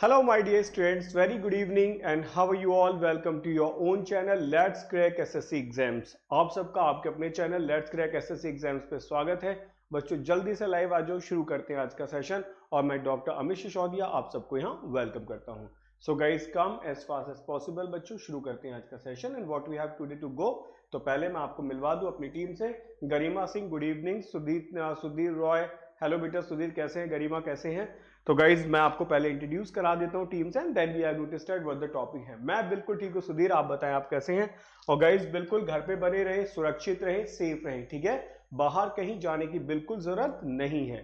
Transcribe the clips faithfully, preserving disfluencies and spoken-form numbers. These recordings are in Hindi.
Hello my dear students, very good evening and how are you all? Welcome to your own channel Let's Crack S S C Exams। आप सबका आपके अपने channel Let's Crack S S C Exams पे स्वागत है। बच्चों जल्दी से लाइव आ जाओ, शुरू करते हैं आज का सेशन और मैं डॉक्टर अमित सिसोदिया आप सबको यहाँ वेलकम करता हूँ। So guys come as fast as possible, बच्चों शुरू करते हैं आज का session and what we have today to go. तो पहले मैं आपको मिलवा दूँ अपनी टीम से। Garima Singh good evening, Sudhir Sudhir Roy hello बेटा सुधीर कैसे हैं, गरिमा कैसे हैं। तो गाइज मैं आपको पहले इंट्रोड्यूस करा देता हूँ टीम से and then we are going to start what the topic है। मैं बिल्कुल ठीक हूँ सुधीर, आप बताएं आप कैसे हैं। और गाइज बिल्कुल घर पे बने रहे, सुरक्षित रहे, सेफ रहे, ठीक है, बाहर कहीं जाने की बिल्कुल जरूरत नहीं है।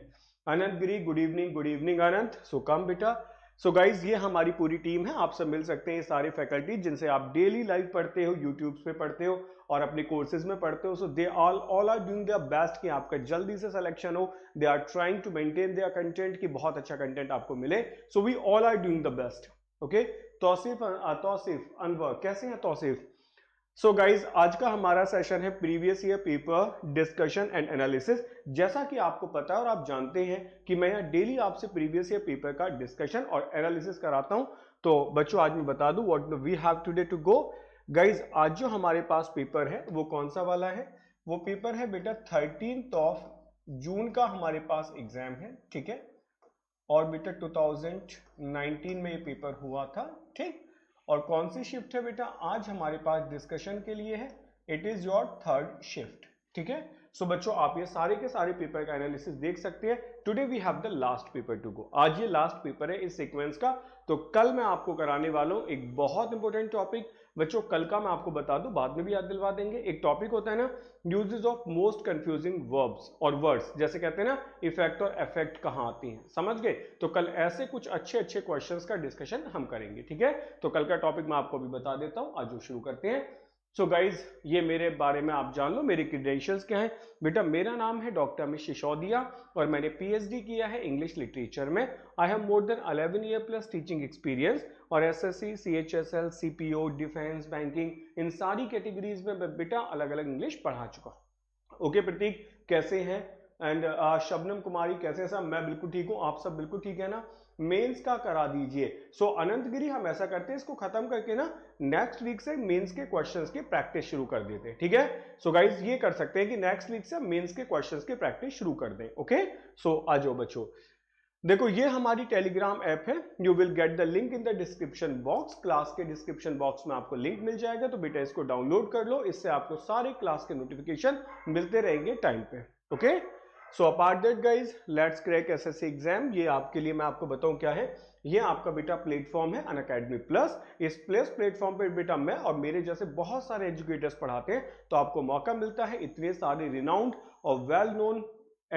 Anant Giri good evening, good evening Anant, so come बेटा। सो so गाइज ये हमारी पूरी टीम है, आप सब मिल सकते हैं सारे फैकल्टी जिनसे आप डेली लाइव पढ़ते हो, यूट्यूब पे पढ़ते हो और अपने कोर्सेज में पढ़ते हो। So they all all are doing their best कि आपका जल्दी से सिलेक्शन हो, they are trying to maintain their content कि बहुत अच्छा कंटेंट आपको मिले। So we all are doing the best, okay. Tausif Tausif Anwar कैसे हैं तौसिफ। सो so गाइज आज का हमारा सेशन है previous year paper discussion and analysis. जैसा कि आपको पता है और आप जानते हैं कि मैं यहाँ डेली आपसे प्रीवियस ईयर पेपर का डिस्कशन और एनालिसिस कराता हूँ। तो बच्चों आज मैं बता दूँ what we have today to go. Guys आज जो हमारे पास पेपर है वो कौन सा वाला है, वो पेपर है बेटा थर्टींथ ऑफ जून का हमारे पास एग्जाम है, ठीक है। और बेटा टू थाउजेंड नाइनटीन में ये पेपर हुआ था, ठीक। और कौन सी शिफ्ट है बेटा, आज हमारे पास डिस्कशन के लिए है, it is your third shift, ठीक है। सो बच्चों आप ये सारे के सारे पेपर का एनालिसिस देख सकते हैं। Today we have the last paper to go, आज ये लास्ट पेपर है इस सीक्वेंस का। तो कल मैं आपको कराने वाला हूँ एक बहुत इंपॉर्टेंट टॉपिक। बच्चों कल का मैं आपको बता दूं, बाद में भी याद दिलवा देंगे। एक टॉपिक होता है ना uses of most confusing verbs और वर्ड्स, जैसे कहते हैं ना इफेक्ट और इफेक्ट कहाँ आती हैं, समझ गए। तो कल ऐसे कुछ अच्छे अच्छे क्वेश्चंस का डिस्कशन हम करेंगे, ठीक है। तो कल का टॉपिक मैं आपको अभी बता देता हूँ, आज शुरू करते हैं। सो so गाइज ये मेरे बारे में आप जान लो, मेरे क्रेडेंशियल्स क्या हैं। बेटा मेरा नाम है डॉक्टर अमित सिसोदिया और मैंने पीएचडी किया है इंग्लिश लिटरेचर में। I have more than eleven year plus teaching experience और SSC, CHSL, CPO, defence, banking, इन सारी कैटेगरीज में मैं बेटा अलग अलग इंग्लिश पढ़ा चुका हूँ। ओके प्रतीक कैसे हैं एंड uh, शबनम कुमारी कैसे हैं साहब, मैं बिल्कुल ठीक हूँ, आप सब बिल्कुल ठीक है ना। मेंस का करा दीजिए। सो so, अनंत गिरी हम ऐसा करते हैं, इसको खत्म करके ना नेक्स्ट वीक से मेंस के क्वेश्चंस की प्रैक्टिस शुरू कर देते हैं, ठीक है। सो so, गाइज ये कर सकते हैं कि नेक्स्ट वीक से मेंस के क्वेश्चंस की प्रैक्टिस शुरू कर दें, ओके। सो so, आ जाओ बच्चों, देखो ये हमारी टेलीग्राम ऐप है, you will get the link in the description box. Class के डिस्क्रिप्शन बॉक्स में आपको लिंक मिल जाएगा, तो बेटा इसको डाउनलोड कर लो, इससे आपको सारे क्लास के नोटिफिकेशन मिलते रहेंगे टाइम पे, okay. So apart that guys let's crack SSC exam, ये आपके लिए मैं आपको बताऊं क्या है। ये आपका बेटा प्लेटफॉर्म है अनअकैडमी प्लस। इस प्लस प्लेटफॉर्म पर बेटा मैं और मेरे जैसे बहुत सारे एजुकेटर्स पढ़ाते हैं, तो आपको मौका मिलता है इतने सारे रिनाउंड और वेल नोन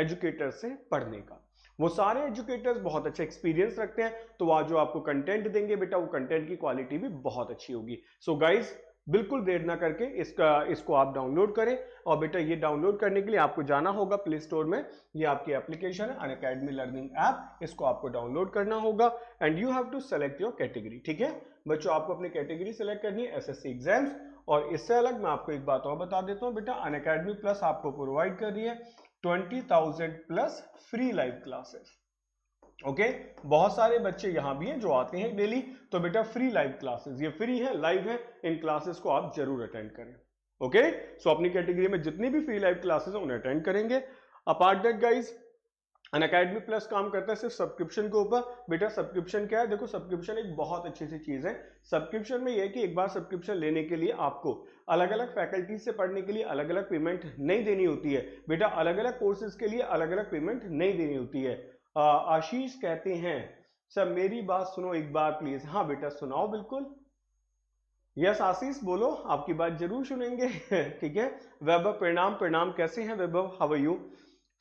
एजुकेटर्स से पढ़ने का। वो सारे एजुकेटर्स बहुत अच्छा एक्सपीरियंस रखते हैं, तो वहाँ जो आपको कंटेंट देंगे बेटा वो कंटेंट की क्वालिटी भी बहुत अच्छी होगी। सो so, गाइज बिल्कुल देर ना करके इसका इसको आप डाउनलोड करें। और बेटा ये डाउनलोड करने के लिए आपको जाना होगा प्ले स्टोर में, ये आपकी एप्लीकेशन है अनअकैडमी लर्निंग ऐप, इसको आपको डाउनलोड करना होगा and you have to select your category, ठीक है। बच्चों आपको अपनी कैटेगरी सेलेक्ट करनी है एसएससी एग्जाम्स। और इससे अलग मैं आपको एक बात और बता देता हूँ बेटा, अनअकैडमी प्लस आपको प्रोवाइड कर रही है twenty thousand plus free live classes, okay okay? बहुत सारे बच्चे यहाँ भी हैं जो आते हैं डेली, तो बेटा फ्री लाइव क्लासेस, ये फ्री है, लाइव है, इन क्लासेस को आप जरूर अटेंड करें, ओके okay? सो so, अपनी कैटेगरी में जितनी भी फ्री लाइव क्लासेस हैं उन्हें अटेंड करेंगे। Apart that guys Unacademy plus काम करता है सिर्फ सब्सक्रिप्शन के ऊपर। बेटा सब्सक्रिप्शन क्या है, देखो सब्सक्रिप्शन एक बहुत अच्छी सी चीज़ है। सब्सक्रिप्शन में यह है कि एक बार सब्सक्रिप्शन लेने के लिए आपको अलग अलग फैकल्टीज से पढ़ने के लिए अलग अलग पेमेंट नहीं देनी होती है, बेटा अलग अलग कोर्सेज के लिए अलग अलग पेमेंट नहीं देनी होती है। आशीष कहते हैं सर मेरी बात सुनो एक बार प्लीज। हाँ बेटा सुनाओ बिल्कुल, यस आशीष बोलो, आपकी बात जरूर सुनेंगे, ठीक है। वैभव प्रणाम, प्रणाम कैसे हैं Vaibhav, how are you.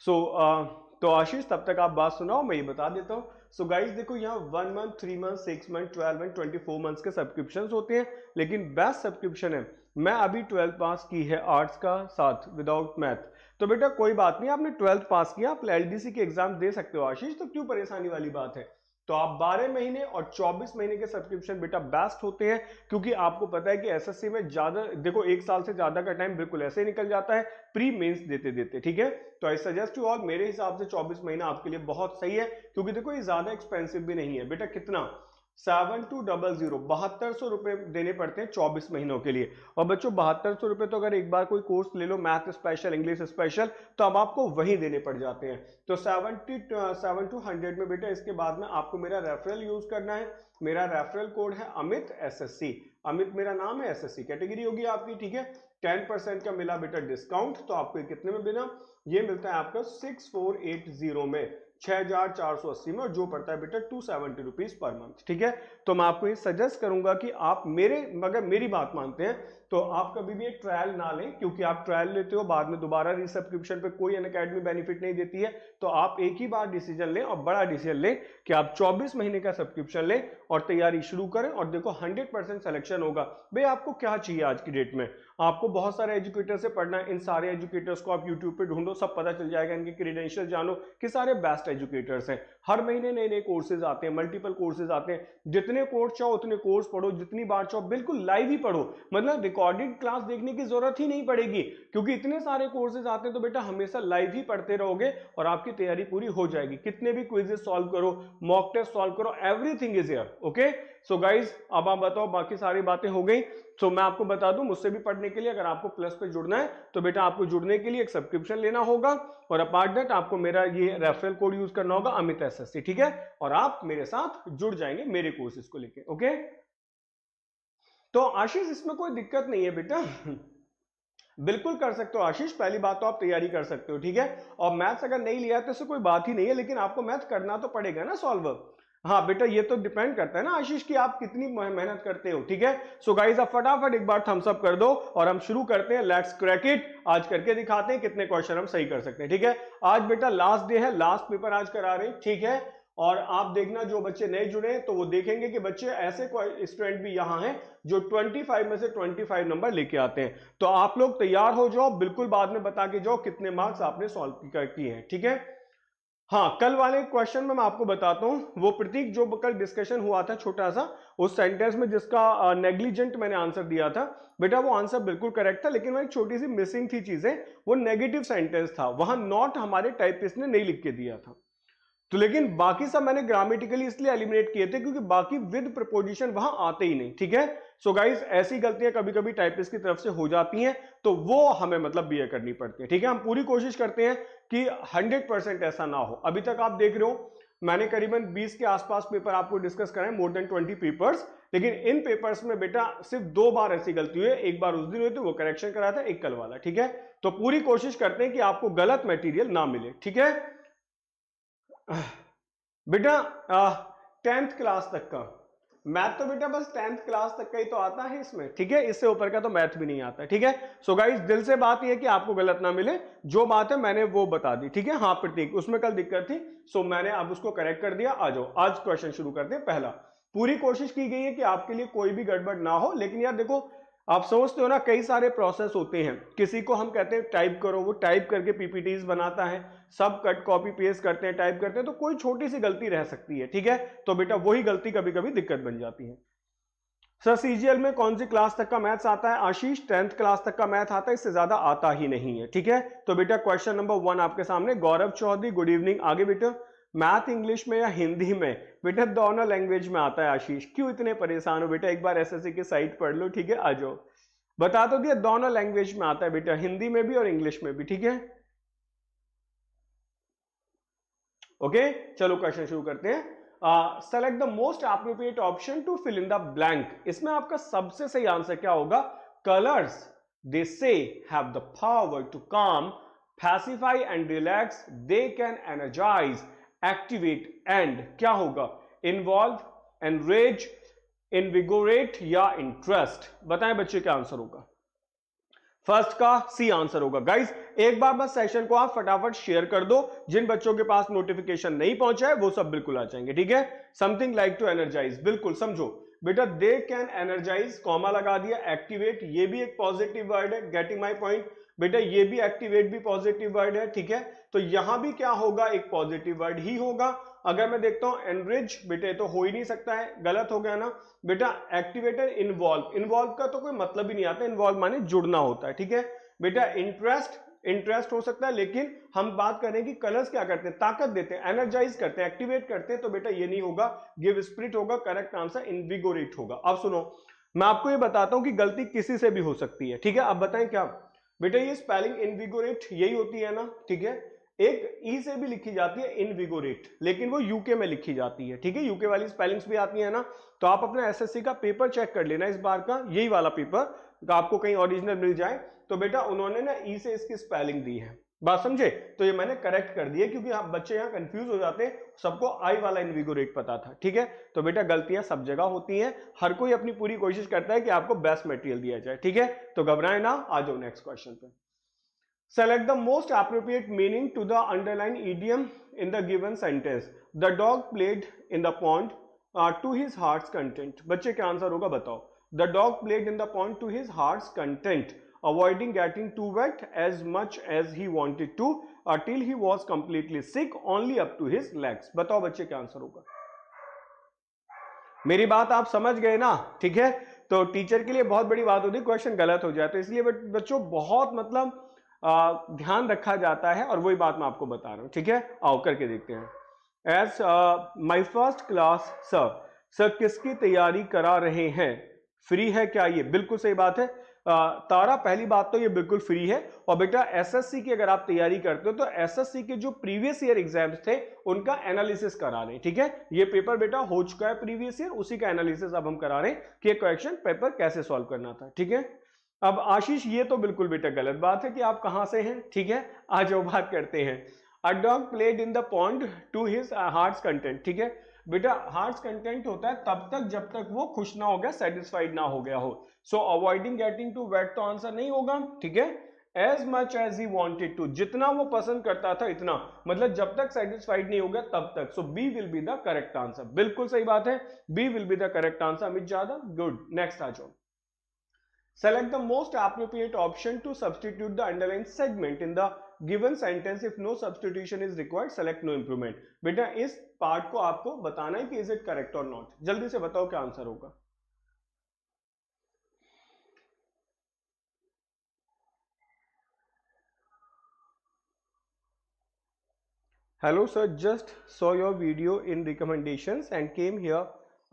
So तो आशीष तब तक आप बात सुनाओ, मैं ये बता देता हूँ। सो so गाइज देखो यहाँ one month, three month, six month, twelve month, twenty four months के सब्सक्रिप्शन होते हैं, लेकिन बेस्ट सब्सक्रिप्शन है। मैं अभी ट्वेल्थ पास की है आर्ट्स का साथ विदाउट मैथ, तो बेटा कोई बात नहीं, आपने ट्वेल्थ पास किया, आप एल डी सी के एग्जाम दे सकते हो आशीष, तो क्यों परेशानी वाली बात है। तो आप बारह महीने और चौबीस महीने के सब्सक्रिप्शन बेटा बेस्ट होते हैं, क्योंकि आपको पता है कि एसएससी में ज्यादा देखो एक साल से ज्यादा का टाइम बिल्कुल ऐसे ही निकल जाता है प्री मेंस देते देते, ठीक है। तो आई सजेस्ट यू ऑल, मेरे हिसाब से चौबीस महीना आपके लिए बहुत सही है, क्योंकि देखो ये ज्यादा एक्सपेंसिव भी नहीं है बेटा। कितना सेवन टू डबल जीरो, बहत्तर सौ रुपये देने पड़ते हैं चौबीस महीनों के लिए। और बच्चों बहत्तर सौ रुपये तो अगर एक बार कोई कोर्स ले लो मैथ स्पेशल इंग्लिश स्पेशल तो अब आपको वही देने पड़ जाते हैं। तो सेवेंटी सेवन टू हंड्रेड में बेटा इसके बाद में आपको मेरा रेफरल यूज करना है। मेरा रेफरल कोड है अमित एसएससी, अमित मेरा नाम है, एसएससी कैटेगरी होगी आपकी, ठीक है। टेन परसेंट का मिला बेटा डिस्काउंट, तो आपको कितने में देना, ये मिलता है आपका सिक्स फोर एट जीरो में, छह हजार चार सौ अस्सी में, और जो पड़ता है बेटा two seventy rupees per month, ठीक है। तो मैं आपको ये सजेस्ट करूंगा कि आप मेरे मगर मेरी बात मानते हैं तो आप कभी भी एक ट्रायल ना लें, क्योंकि आप ट्रायल लेते हो बाद में दोबारा रिसब्सक्रिप्शन पे कोई अनअकैडमी बेनिफिट नहीं देती है। तो आप एक ही बार डिसीजन लें और बड़ा डिसीजन लें कि आप चौबीस महीने का सब्सक्रिप्शन लें और तैयारी शुरू करें, और देखो हंड्रेड परसेंट सिलेक्शन होगा। भाई आपको क्या चाहिए आज की डेट में, आपको बहुत सारे एजुकेटर से पढ़ना है, इन सारे एजुकेटर्स को आप यूट्यूब पे ढूंढो, सब पता चल जाएगा, इनके क्रीडेंशियल जानो कि सारे बेस्ट एजुकेटर्स हैं। हर महीने नए नए कोर्सेज आते हैं, मल्टीपल कोर्सेज आते हैं, जितने कोर्स चाहो उतने कोर्स पढ़ो, जितनी बार चाहो, बिल्कुल लाइव ही पढ़ो, मतलब रिकॉर्डेड क्लास देखने की जरूरत ही नहीं पड़ेगी, क्योंकि इतने सारे कोर्सेज आते हैं तो बेटा हमेशा लाइव ही पढ़ते रहोगे और आपकी तैयारी पूरी हो जाएगी। कितने भी क्विजेज सॉल्व करो, मॉक टेस्ट सॉल्व करो, everything is here, okay. So guys अब आप बताओ, बाकी सारी बातें हो गई। सो so, मैं आपको बता दूं, मुझसे भी पढ़ने के लिए अगर आपको प्लस पे जुड़ना है तो बेटा आपको जुड़ने के लिए एक सब्सक्रिप्शन लेना होगा, और अपार्ट दैट आपको मेरा ये रेफरल कोड यूज करना होगा अमित एसएससी, ठीक है, और आप मेरे साथ जुड़ जाएंगे मेरे कोर्सेज को लेके, ओके। तो आशीष इसमें कोई दिक्कत नहीं है बेटा, बिल्कुल कर सकते हो आशीष। पहली बात तो आप तैयारी कर सकते हो, ठीक है, और मैथ्स अगर नहीं लिया तो इससे कोई बात ही नहीं है, लेकिन आपको मैथ करना तो पड़ेगा ना सॉल्व। हाँ बेटा ये तो डिपेंड करता है ना आशीष कि आप कितनी मेहनत करते हो, ठीक है। सो गाइस आप फटाफट एक बार थम्स अप कर दो और हम शुरू करते हैं, लेट्स क्रैक इट। आज करके दिखाते हैं कितने क्वेश्चन हम सही कर सकते हैं, ठीक है। आज बेटा लास्ट डे है, लास्ट पेपर आज करा रहे हैं, ठीक है। और आप देखना जो बच्चे नए जुड़े तो वो देखेंगे कि बच्चे ऐसे स्टूडेंट भी यहाँ हैं जो पच्चीस में से पच्चीस नंबर लेके आते हैं। तो आप लोग तैयार हो जाओ, बिल्कुल बाद में बता के जाओ कितने मार्क्स आपने सॉल्व किए हैं, ठीक है। हाँ कल वाले क्वेश्चन में मैं आपको बताता हूँ, वो प्रतीक जो कल डिस्कशन हुआ था छोटा सा उस सेंटेंस में जिसका नेग्लिजेंट मैंने आंसर दिया था, बेटा वो आंसर बिल्कुल करेक्ट था, लेकिन वो एक छोटी सी मिसिंग थी चीजें, वो नेगेटिव सेंटेंस था, वहां नॉट हमारे टाइपिस्ट ने नहीं लिख के दिया था। तो लेकिन बाकी सब मैंने ग्रामेटिकली इसलिए एलिमिनेट किए थे क्योंकि बाकी विद प्रपोजिशन वहां आते ही नहीं, ठीक है। सो गाइज ऐसी गलतियां कभी कभी टाइपिस्ट की तरफ से हो जाती हैं, तो वो हमें मतलब बियर करनी पड़ती है, ठीक है। हम पूरी कोशिश करते हैं कि हंड्रेड परसेंट ऐसा ना हो। अभी तक आप देख रहे हो मैंने करीबन बीस के आसपास पेपर आपको डिस्कस कराए, मोर देन ट्वेंटी पेपर्स, लेकिन इन पेपर्स में बेटा सिर्फ दो बार ऐसी गलती हुई, एक बार उस दिन हुई थी वो करेक्शन कराया था, एक कल वाला, ठीक है। तो पूरी कोशिश करते हैं कि आपको गलत मटेरियल ना मिले, ठीक है। बेटा टेंथ क्लास तक का मैथ तो बेटा बस टेंथ क्लास तक का ही तो आता है इसमें, ठीक है, इससे ऊपर का तो मैथ भी नहीं आता, ठीक है। सो गाइस दिल से बात यह है कि आपको गलत ना मिले, जो बात है मैंने वो बता दी, ठीक है। हाँ प्रतीक उसमें कल दिक्कत थी, सो मैंने अब उसको करेक्ट कर दिया। आ जाओ आज क्वेश्चन शुरू करते हैं। पहला, पूरी कोशिश की गई है कि आपके लिए कोई भी गड़बड़ ना हो, लेकिन यार देखो आप समझते हो ना कई सारे प्रोसेस होते हैं, किसी को हम कहते हैं टाइप करो, वो टाइप करके पीपीटीज बनाता है, सब कट कॉपी पेस्ट करते हैं, टाइप करते हैं, तो कोई छोटी सी गलती रह सकती है, ठीक है। तो बेटा वही गलती कभी कभी दिक्कत बन जाती है। सर सीजीएल में कौन सी क्लास तक का मैथ्स आता है? आशीष टेंथ क्लास तक का मैथ आता है, इससे ज्यादा आता ही नहीं है, ठीक है। तो बेटा क्वेश्चन नंबर वन आपके सामने, गौरव चौधरी गुड इवनिंग। आगे बेटा, मैथ इंग्लिश में या हिंदी में? बेटा दोनों लैंग्वेज में आता है। आशीष क्यों इतने परेशान हो बेटा, एक बार एसएससी के साइट पढ़ लो, ठीक है। आ जाओ, बता तो दिया दोनों लैंग्वेज में आता है बेटा, हिंदी में भी और इंग्लिश में भी, ठीक है। ओके चलो क्वेश्चन शुरू करते हैं। Select the most appropriate option to fill in the blank. इसमें आपका सबसे सही आंसर क्या होगा? कलर्स दे से have the power to calm, pacify and relax, they can energize, activate and क्या होगा? इन्वॉल्व, एनरेज, इनविगोरेट या इंटरेस्ट। बताएं बच्चे क्या आंसर होगा? फर्स्ट का सी आंसर होगा। गाइस एक बार बस सेशन को आप फटाफट शेयर कर दो, जिन बच्चों के पास नोटिफिकेशन नहीं पहुंचा है वो सब बिल्कुल आ जाएंगे, ठीक है। समथिंग लाइक टू एनर्जाइज, बिल्कुल समझो बेटा, दे कैन एनर्जाइज, कॉमा लगा दिया, एक्टिवेट, ये भी एक पॉजिटिव वर्ड है, गेटिंग माई पॉइंट बेटा, ये भी एक्टिवेट भी पॉजिटिव वर्ड है, ठीक है। तो यहां भी क्या होगा? एक पॉजिटिव वर्ड ही होगा। अगर मैं देखता हूं एनरिच, बेटे तो हो ही नहीं सकता है, गलत हो गया ना बेटा। एक्टिवेटर इन्वॉल्व, इन्वॉल्व का तो कोई मतलब ही नहीं आता, इन्वॉल्व माने जुड़ना होता है, ठीक है बेटा। इंटरेस्ट, इंटरेस्ट हो सकता है, लेकिन हम बात करें कि कलर्स क्या करते हैं, ताकत देते हैं, एनर्जाइज करते हैं, एक्टिवेट करते हैं, तो बेटा ये नहीं होगा, गिव स्पिरिट होगा, करेक्ट आंसर इनविगोरेट होगा। अब सुनो, मैं आपको ये बताता हूं कि गलती किसी से भी हो सकती है, ठीक है। अब बताएं क्या बेटा, ये स्पेलिंग इनविगोरेट यही होती है ना, ठीक है, एक ई से भी लिखी जाती है इनविगोरेट, लेकिन वो यूके में लिखी जाती है, ठीक है, यूके वाली स्पेलिंग्स भी आती है ना। तो आप अपना एसएससी का पेपर चेक कर लेना इस बार का, यही वाला पेपर तो आपको कहीं ओरिजिनल मिल जाए, तो बेटा उन्होंने ना ई से इसकी स्पेलिंग दी है, बात समझे, तो ये मैंने करेक्ट कर दिया, क्योंकि आप बच्चे यहाँ कंफ्यूज हो जाते हैं, सबको आई वाला इनविगोरेट पता था, ठीक है। तो बेटा गलतियां सब जगह होती हैं, हर कोई अपनी पूरी कोशिश करता है कि आपको बेस्ट मटेरियल दिया जाए, ठीक है, तो घबराए ना। आ जाओ नेक्स्ट क्वेश्चन पे। Select the most appropriate meaning to the underlined idiom in the given sentence. The dog played in the pond uh, to his heart's content. बच्चे क्या आंसर होगा बताओ। The dog played in the pond to his heart's content, avoiding getting too wet as much as he wanted to uh, till he was completely sick, only up to his legs. बताओ बच्चे क्या आंसर होगा। मेरी बात आप समझ गए ना, ठीक है। तो टीचर के लिए बहुत बड़ी बात होती है क्वेश्चन गलत हो जाए, तो इसलिए बच्चों बहुत मतलब Uh, ध्यान रखा जाता है, और वही बात मैं आपको बता रहा हूँ, ठीक है। आओ करके देखते हैं। As my first class sir, sir किसकी तैयारी करा रहे हैं, फ्री है क्या ये? बिल्कुल सही बात है uh, तारा, पहली बात तो ये बिल्कुल फ्री है। और बेटा एसएससी की अगर आप तैयारी करते हो तो एसएससी के जो प्रीवियस ईयर एग्जाम्स थे उनका एनालिसिस करा रहे हैं, ठीक है। ये पेपर बेटा हो चुका है प्रीवियस ईयर, उसी का एनालिसिस अब हम करा रहे हैं कि ये क्वेश्चन पेपर कैसे सॉल्व करना था, ठीक है। अब आशीष ये तो बिल्कुल बेटा गलत बात है कि आप कहां से हैं, ठीक है। आज वो बात करते हैं, a dog played in the pond to his heart's content, ठीक है। बेटा हार्ट्स कंटेंट होता है तब तक जब तक वो खुश ना हो गया, सेटिस्फाइड ना हो गया हो। So avoiding getting to wait तो आंसर नहीं होगा, ठीक है। As much as he wanted to, जितना वो पसंद करता था इतना, मतलब जब तक सेटिस्फाइड नहीं हो गया तब तक। So B will be the correct answer, बिल्कुल सही बात है, B will be the correct answer Amit Yadav, good. Next आ जाओ। Select the most appropriate option to substitute the underlined segment in the given sentence. If no substitution is required, select no improvement. बेटा इस पार्ट को आपको बताना है कि is it correct or not. जल्दी से बताओ क्या आंसर होगा। Hello sir, just saw your video in recommendations and came here.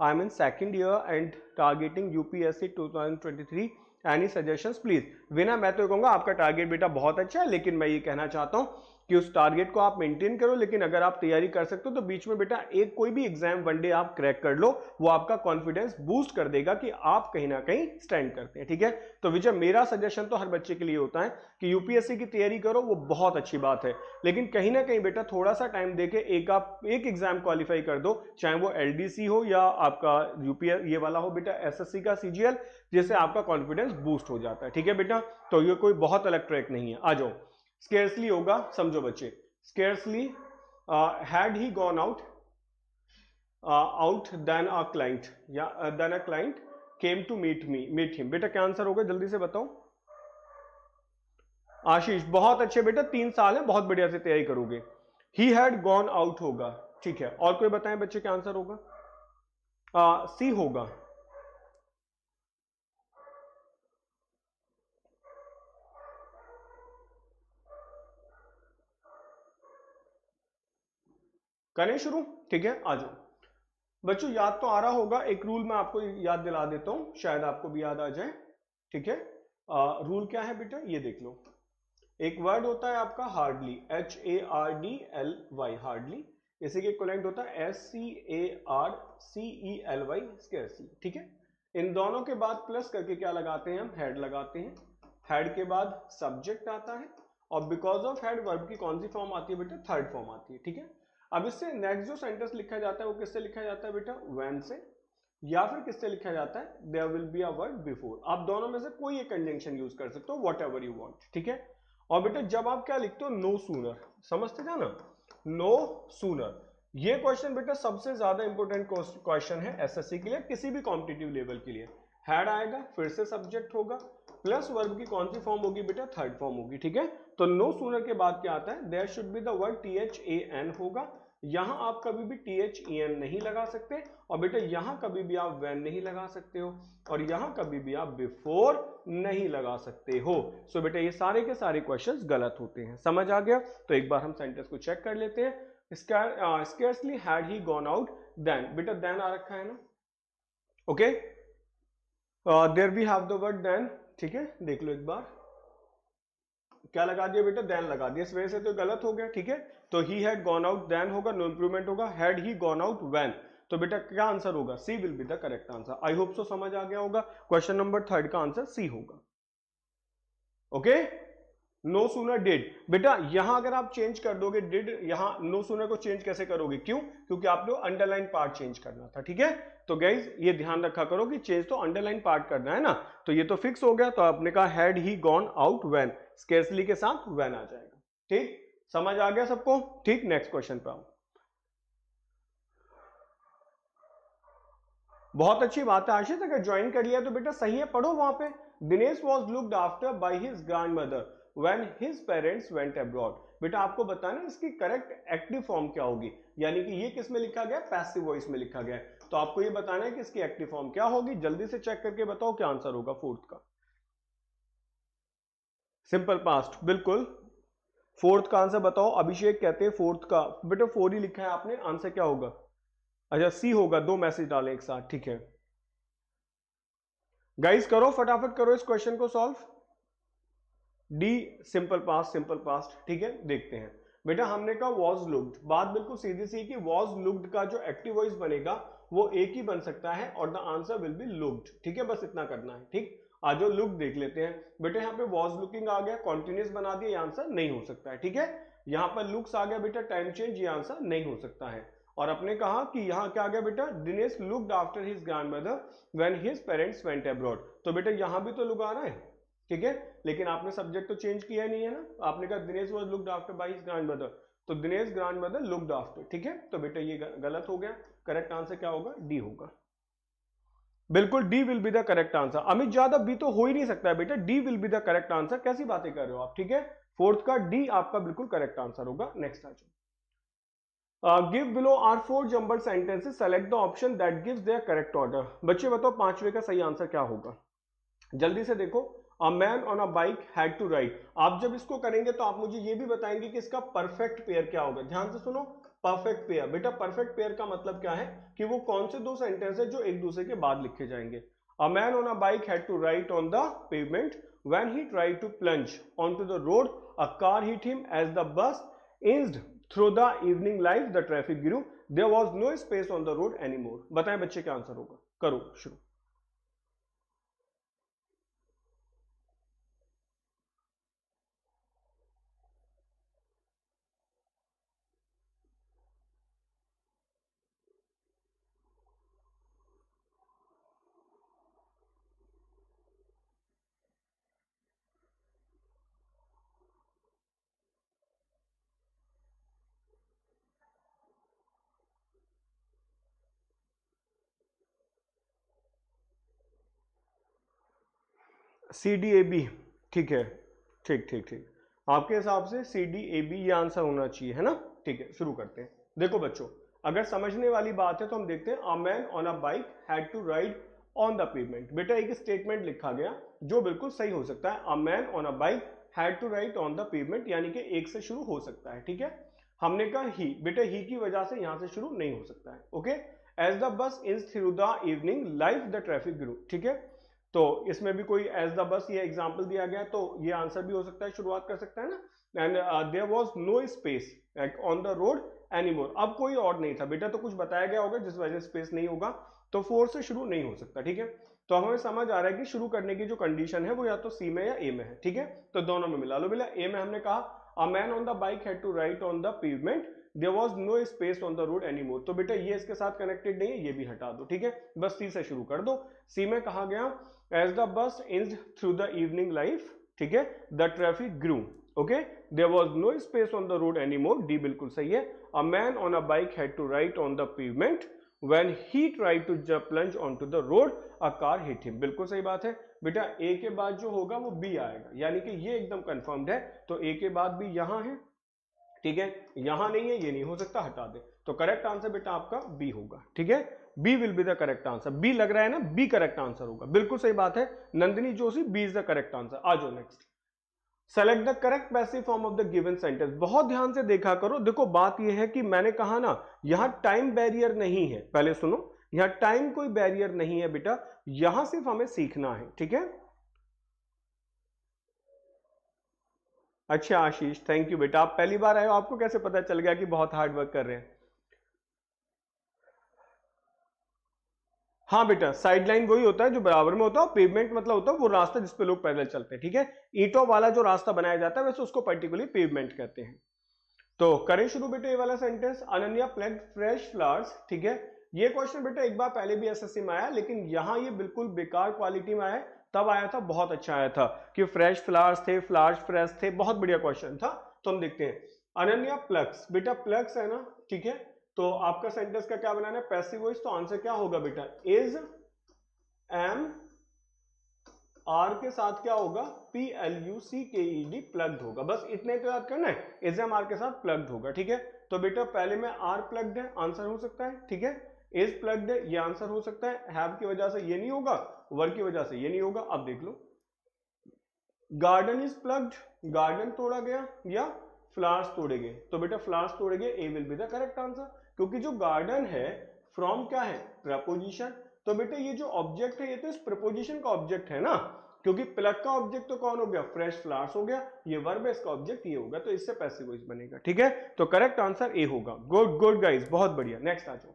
I am in second year and targeting U P S C twenty twenty-three. Any suggestions please. बिना मैं तो कहूँगा आपका टारगेट बेटा बहुत अच्छा है, लेकिन मैं ये कहना चाहता हूँ कि उस टारगेट को आप मेंटेन करो, लेकिन अगर आप तैयारी कर सकते हो तो बीच में बेटा एक कोई भी एग्जाम वन डे आप क्रैक कर लो, वो आपका कॉन्फिडेंस बूस्ट कर देगा कि आप कहीं ना कहीं स्टैंड करते हैं, ठीक है। तो विजय मेरा सजेशन तो हर बच्चे के लिए होता है कि यूपीएससी की तैयारी करो, वो बहुत अच्छी बात है, लेकिन कहीं ना कहीं बेटा थोड़ा सा टाइम देके एक आप एक एग्जाम क्वालिफाई कर दो, चाहे वो एलडीसी हो या आपका यूपीएस ये वाला हो बेटा एसएससी का सीजीएल, जिससे आपका कॉन्फिडेंस बूस्ट हो जाता है, ठीक है बेटा। तो ये कोई बहुत अलग ट्रैक नहीं है। आ जाओ, स्केर्सली होगा, समझो बच्चे, scarcely had he gone out out then a client या then a client came to meet me meet him. बेटा क्या आंसर होगा जल्दी से बताओ। आशीष बहुत अच्छे बेटा, तीन साल है, बहुत बढ़िया से तैयारी करोगे। ही हैड गॉन आउट होगा, ठीक है। और कोई बताएं बच्चे क्या आंसर होगा। सी uh, होगा, करें शुरू, ठीक है। आ जाओ बच्चों, याद तो आ रहा होगा, एक रूल मैं आपको याद दिला देता हूं, शायद आपको भी याद आ जाए, ठीक है। रूल क्या है बेटा ये देख लो। एक वर्ड होता है आपका hardly, H A R D L Y hardly, इसी के कनेक्ट होता है S C A R C E L Y scarcely, ठीक है। इन दोनों के बाद प्लस करके क्या लगाते हैं हम, हेड लगाते हैं, हेड के बाद सब्जेक्ट आता है, और बिकॉज ऑफ हेड वर्ब की कौन सी फॉर्म आती है बेटा, थर्ड फॉर्म आती है, ठीक है। अब इससे नेक्स्ट जो सेंटेंस लिखा जाता है वो किससे लिखा जाता है बेटा, व्हेन से, या फिर किससे लिखा जाता है, there will be a word before. आप दोनों में से कोई एक कंजंक्शन यूज कर सकते हो, वॉट एवर यू वांट, ठीक है। और बेटा जब आप क्या लिखते हो, नो सूनर, समझते जाना, नो सूनर। ये क्वेश्चन बेटा सबसे ज्यादा इंपॉर्टेंट क्वेश्चन है एसएससी के लिए, किसी भी कॉम्पिटिटिव लेवल के लिए। हैड आएगा, फिर से सब्जेक्ट होगा, प्लस वर्ब की कौन सी फॉर्म होगी बेटा, थर्ड फॉर्म होगी, ठीक है। तो नो सूनर के बाद क्या आता है, there should be the word T H A N होगा, यहाँ आप कभी भी टी एच ई एन नहीं लगा सकते, और बेटा यहाँ कभी भी आप वैन नहीं लगा सकते हो, और यहाँ कभी भी आप बिफोर नहीं लगा सकते हो। सो so, बेटा ये सारे के सारे क्वेश्चंस गलत होते हैं। समझ आ गया? तो एक बार हम सेंटेंस को चेक कर लेते हैं। Scarcely had he gone out, then बेटा देन आ रखा है ना, okay, there we have the word then, ठीक है, देख लो एक बार क्या लगा दिया बेटा, देन लगा दिया, इस वजह से तो गलत हो गया, ठीक है। तो he had gone out then होगा, नो इंप्रूवमेंट होगा, had he gone out when, तो बेटा क्या आंसर होगा, C will be the correct answer. I hope so समझ आ गया होगा। क्वेश्चन नंबर थर्ड का आंसर सी होगा, ओके। नो सूनर डिड, बेटा यहां अगर आप चेंज कर दोगे डिड, यहां नो सूनर को चेंज कैसे करोगे, क्यों, क्योंकि आप लोग अंडरलाइन पार्ट चेंज करना था, ठीक है। तो गाइज ये ध्यान रखा करो कि चेंज तो अंडरलाइन पार्ट करना है ना, तो ये तो फिक्स हो गया। तो आपने कहा had he gone out when, scarcely के साथ व्हेन आ जाएगा, ठीक, समझ आ गया सबको, ठीक। नेक्स्ट क्वेश्चन पे आओ। बहुत अच्छी बात है आशीष, अगर ज्वाइन कर लिया तो बेटा सही है, पढ़ो वहां पे। Dinesh was looked after by his grandmother When his parents went abroad, बेटा आपको बताना इसकी करेक्ट एक्टिव फॉर्म क्या होगी, यानी कि ये किस में लिखा गया, पैसिव वॉइस में लिखा गया, तो आपको ये बताना है कि इसकी एक्टिव फॉर्म क्या होगी। जल्दी से चेक करके बताओ क्या आंसर होगा फोर्थ का। सिंपल पास्ट, बिल्कुल फोर्थ का आंसर बताओ। अभिषेक कहते हैं फोर्थ का, बेटा फोर ही लिखा है आपने, आंसर क्या होगा, अच्छा सी होगा। दो मैसेज डालें एक साथ, ठीक है गाइस, करो फटाफट करो इस क्वेश्चन को solve. D simple past, simple past, ठीक है। देखते हैं बेटा, हमने कहा वॉज लुक्ड, बात बिल्कुल सीधी सी कि वॉज लुक्ड का जो एक्टिव वॉइस बनेगा वो एक ही बन सकता है, और the answer will be looked, ठीक है, बस इतना करना है, ठीक। आज जो लुक देख लेते हैं बेटा, यहाँ पे वॉज लुकिंग आ गया, कॉन्टिन्यूस बना दिया, ये आंसर नहीं हो सकता है, ठीक है। यहाँ पर लुक्स आ गया बेटा, टाइम चेंज, ये आंसर नहीं हो सकता है। और आपने कहा कि यहाँ क्या आ गया बेटा, Dinesh looked after his grandmother when his parents went abroad, तो बेटा यहाँ भी तो लुक आ रहा है, ठीक है, लेकिन आपने सब्जेक्ट तो चेंज किया नहीं है ना। आपने कहा Dinesh was looked after by his grandmother, तो दिनेश ग्रैंडमदर लुक्ड आफ्टर, ठीक है, तो बेटा ये गलत हो गया। करेक्ट आंसर क्या होगा, डी होगा, बिल्कुल D will be the correct answer. Amit Yadav, B तो हो ही नहीं सकता है बेटा, D will be the correct answer, कैसी बातें कर रहे हो आप, ठीक है। फोर्थ का डी आपका बिल्कुल करेक्ट आंसर होगा। नेक्स्ट आ जाओ। Give below are four jumble sentences, select the option that gives their correct order. बच्चे बताओ पांचवे का सही आंसर क्या होगा, जल्दी से देखो। A man on a bike had to ride, आप जब इसको करेंगे तो आप मुझे ये भी बताएंगे कि इसका परफेक्ट पेयर क्या होगा। ध्यान से सुनो, परफेक्ट पेयर, बेटा परफेक्ट पेयर का मतलब क्या है कि वो कौन से दो सेंटेंस है जो एक दूसरे के बाद लिखे जाएंगे। A man on a bike had to ride on the pavement when he tried to plunge onto the road. A car hit him as the bus inched through the evening light. The traffic grew. There was no space on the road anymore. बताएं बच्चे क्या आंसर होगा, करो शुरू। सी डी ए बी, ठीक है, ठीक ठीक ठीक, आपके हिसाब से सी डी ए बी ये आंसर होना चाहिए, है ना, ठीक है। शुरू करते हैं। देखो बच्चों, अगर समझने वाली बात है तो हम देखते हैं, a man on a bike had to ride on the pavement, बेटा एक स्टेटमेंट लिखा गया जो बिल्कुल सही हो सकता है, a man on a bike had to ride on the pavement, यानी कि एक से शुरू हो सकता है, ठीक है। हमने कहा ही, बेटा ही की वजह से यहाँ से शुरू नहीं हो सकता है, okay. As the bus is through the evening life the traffic grew, ठीक है, तो इसमें भी कोई एज द बस ये एग्जाम्पल दिया गया, तो ये आंसर भी हो सकता है, शुरुआत कर सकता है ना। And there was no space on the road anymore, अब कोई और नहीं था बेटा, तो कुछ बताया गया होगा जिस वजह से स्पेस नहीं होगा, तो फोर से शुरू नहीं हो सकता, ठीक है। तो हमें समझ आ रहा है कि शुरू करने की जो कंडीशन है वो या तो सी में या ए में है, ठीक है, तो दोनों में मिला लो। मिला ए में हमने कहा a man on the bike had to ride on the pavement, there was no space on the road anymore, तो बेटा ये इसके साथ कनेक्टेड नहीं है, ये भी हटा दो, ठीक है, बस सी से शुरू कर दो। सी में कहा गया एज द बस इंज थ्रू द इवनिंग लाइफ, ठीक है, the traffic grew, okay, there was no space on the road anymore, D बिल्कुल सही है। A man on a bike had to ride on the pavement when he tried to plunge on to the road, a car hit him, बिल्कुल सही बात है। बेटा ए के बाद जो होगा वो बी आएगा, यानी कि ये एकदम कंफर्म्ड है, तो ए के बाद भी यहाँ है, ठीक है, यहां नहीं है, ये नहीं हो सकता, हटा दे। तो करेक्ट आंसर बेटा आपका बी होगा। ठीक है, B will be the correct answer. B लग रहा है ना, बी करेक्ट आंसर होगा। बिल्कुल सही बात है Nandini Joshi, B is the correct answer. आ जाओ next, select the correct passive form of the given sentence. बहुत ध्यान से देखा करो। देखो बात यह है कि मैंने कहा ना, यहां टाइम बैरियर नहीं है। पहले सुनो, यहां टाइम कोई बैरियर नहीं है बेटा, यहां सिर्फ हमें सीखना है। ठीक है, अच्छा आशीष, थैंक यू बेटा, आप पहली बार आए हो, आपको कैसे पता चल गया कि बहुत हार्ड वर्क कर रहे हैं? हाँ बेटा, साइड लाइन वही होता है जो बराबर में होता है, पेवमेंट मतलब होता है वो रास्ता जिसपे लोग पैदल चलते हैं। ठीक है, ईंटों वाला जो रास्ता बनाया जाता है वैसे उसको पर्टिकुलरली पेवमेंट कहते हैं। तो करें शुरू बेटे ये वाला sentence. Ananya plant fresh flowers. ठीक है, ये क्वेश्चन बेटा एक बार पहले भी एसएससी में आया, लेकिन यहाँ ये बिल्कुल बेकार क्वालिटी में आया। तब आया था, बहुत अच्छा आया था कि फ्रेश फ्लावर्स थे, फ्लावर्स फ्रेश थे, बहुत बढ़िया क्वेश्चन था। तो हम देखते हैं, अनन्या प्लक्स, बेटा प्लक्स है ना। ठीक है, तो आपका सेंटेंस का क्या बनाना है, पैसिव वॉइस। तो आंसर क्या होगा बेटा, इज एम आर के साथ क्या होगा, पी एल यू सी के ई डी, प्लग्ड होगा। बस इतने के साथ करना है, इज एम आर के साथ प्लग्ड होगा। ठीक है, तो बेटा पहले में आर प्लग्ड है, आंसर हो सकता है। ठीक है, इज प्लग्ड है, ये आंसर हो सकता है। हैव की वजह से ये नहीं होगा, वर्क की वजह से ये नहीं होगा। अब देख लो, गार्डन इज प्लग्ड, गार्डन तोड़ा गया या फ्लावर्स तोड़े गए। तो बेटा फ्लावर्स तोड़े गए, A will be the correct answer, क्योंकि जो गार्डन है फ्रॉम क्या है, प्रपोजिशन। तो बेटा ये जो ऑब्जेक्ट है ये तो इस प्रपोजिशन का ऑब्जेक्ट है ना, क्योंकि प्लग का ऑब्जेक्ट तो कौन हो गया, फ्रेश फ्लावर्स हो गया, ये वर्ब है, इसका ऑब्जेक्ट ये होगा, तो इससे पैसिव वॉइस बनेगा। ठीक है, तो करेक्ट आंसर ए होगा। गुड गुड गाइज, बहुत बढ़िया। नेक्स्ट आ जाओ,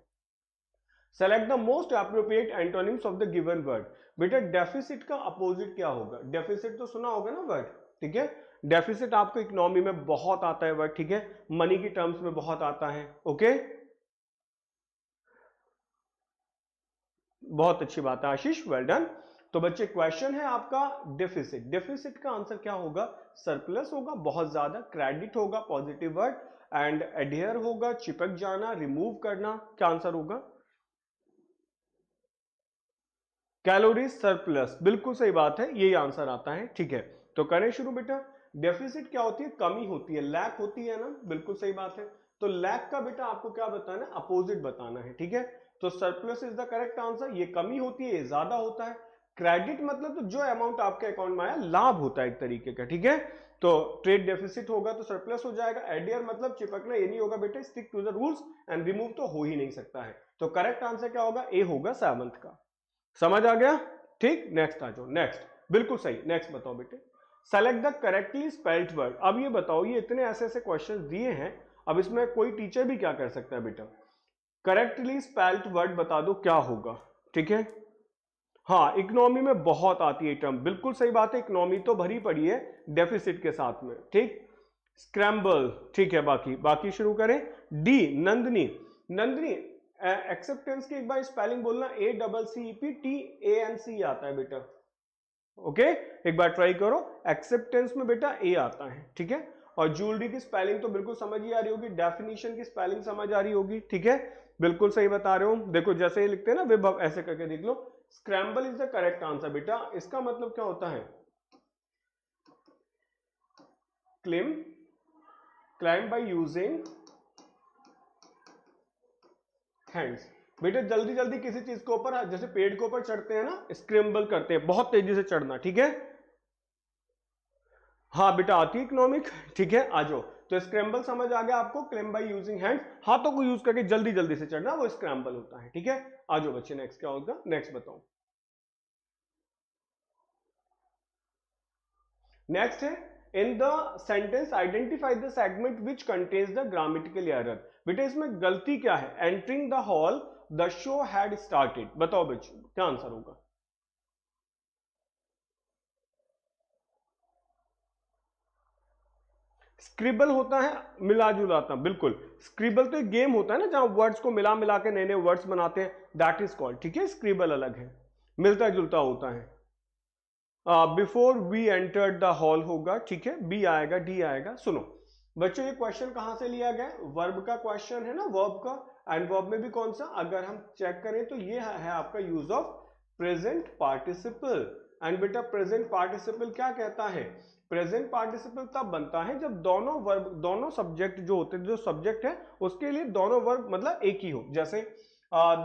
select the most appropriate antonyms of the given word. बेटा डेफिसिट का अपोजिट क्या होगा, डेफिसिट तो सुना होगा ना वर्ड। ठीक है, डेफिसिट आपको इकोनॉमी में बहुत आता है वर्ड। ठीक है, मनी की टर्म्स में बहुत आता है। ओके, बहुत अच्छी बात है आशीष, वेल डन। तो बच्चे क्वेश्चन है आपका डेफिसिट। डेफिसिट का आंसर क्या होगा, सरप्लस होगा, बहुत ज्यादा, क्रेडिट होगा, पॉजिटिव वर्ड, एंड एडहेयर होगा, चिपक जाना, रिमूव करना। क्या आंसर होगा, कैलोरी सरप्लस, बिल्कुल सही बात है, यही आंसर आता है। ठीक है, तो करें शुरू बेटा। डेफिसिट क्या होती है, कमी होती है, लैक होती है ना, बिल्कुल सही बात है। तो लैक का बेटा आपको क्या बताना है, अपोजिट बताना है। ठीक है, तो surplus is the correct answer. ये कमी होती है, ये ज्यादा होता है। क्रेडिट मतलब तो जो अमाउंट आपके अकाउंट में आया, लाभ होता है एक तरीके का। ठीक है, तो ट्रेड डेफिसिट होगा तो सरप्लस हो जाएगा। एडियर मतलब चिपकना, ये नहीं होगा बेटा, stick to the rules and remove तो हो ही नहीं सकता है। तो करेक्ट आंसर क्या होगा, ए होगा सेवंथ का। समझ आ गया, ठीक। नेक्स्ट आ जाओ, नेक्स्ट बिल्कुल सही। नेक्स्ट बताओ बेटे, select the correctly spelled word. अब ये बताओ, ये इतने ऐसे ऐसे क्वेश्चन दिए हैं, अब इसमें कोई टीचर भी क्या कर सकता है बेटा, करेक्टली स्पेल्ड वर्ड बता दो क्या होगा। ठीक है, हाँ इकोनॉमी में बहुत आती है टर्म, बिल्कुल सही बात है, इकोनॉमी तो भरी पड़ी है डेफिसिट के साथ में। ठीक, स्क्रैम्बल, ठीक है, बाकी बाकी शुरू करें। डी नंदनी, नंदनी एक्सेप्टेंस की एक बार स्पेलिंग बोलना, A double C P T A N C आता है बेटा। Okay okay? एक बार ट्राई करो, एक्सेप्टेंस में बेटा ए आता है। ठीक है, और ज्वेलरी की स्पेलिंग तो बिल्कुल समझ ही आ रही होगी, डेफिनेशन की स्पेलिंग समझ आ रही होगी। ठीक है, बिल्कुल सही बता रहे हो, देखो जैसे ही लिखते हैं ना विभव, ऐसे करके देख लो। Scramble is the correct answer बेटा, इसका मतलब क्या होता है, claim climb by using hands. बेटा जल्दी जल्दी किसी चीज के ऊपर, जैसे पेड़ के ऊपर चढ़ते हैं ना, स्क्रैम्बल करते हैं, बहुत तेजी से चढ़ना। ठीक है, हाँ बेटा आती है इकोनॉमिक। ठीक है, आ जाओ, तो स्क्रैम्बल समझ आ गया आपको, क्लेम बाय यूजिंग हैंड्स, हाथों को यूज करके जल्दी जल्दी से चढ़ना, वो स्क्रैम्बल होता है। ठीक है, आ जाओ बच्चे, नेक्स्ट क्या होगा, नेक्स्ट बताओ। नेक्स्ट है, in the sentence identify the segment which contains the grammatical error. बेटा इसमें गलती क्या है, entering the hall the show had started. बताओ बच्चों क्या आंसर होगा, स्क्रिबल होता है, मिला जुलाता, बिल्कुल। स्क्रिबल तो एक गेम होता है ना, जहां वर्ड्स को मिला मिला के नए नए वर्ड्स बनाते हैं, दैट इज कॉल्ड। ठीक है, स्क्रिबल अलग है, मिलता जुलता होता है। Before we entered the hall होगा। ठीक है, बी आएगा, डी आएगा। सुनो बच्चों, ये क्वेश्चन कहां से लिया गया है, वर्ब का क्वेश्चन है ना, वर्ब का। एंड वर्ब में भी कौन सा, अगर हम चेक करें तो ये है आपका use of present participle. And बेटा प्रेजेंट पार्टिसिपल क्या कहता है, प्रेजेंट पार्टिसिपल तब बनता है जब दोनों वर्ब दोनों सब्जेक्ट जो होते हैं, जो सब्जेक्ट है उसके लिए दोनों वर्ब मतलब एक ही हो। जैसे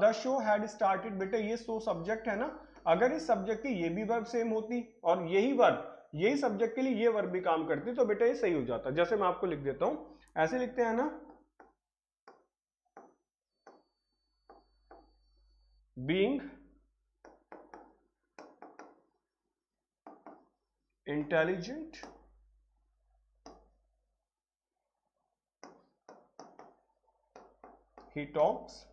द शो हैड स्टार्टेड, बेटा ये शो सब्जेक्ट है ना, अगर इस सब्जेक्ट की ये भी वर्ब सेम होती और यही वर्ब यही सब्जेक्ट के लिए ये वर्ब भी काम करती तो बेटा ये सही हो जाता। जैसे मैं आपको लिख देता हूँ, ऐसे लिखते हैं ना, being intelligent he talks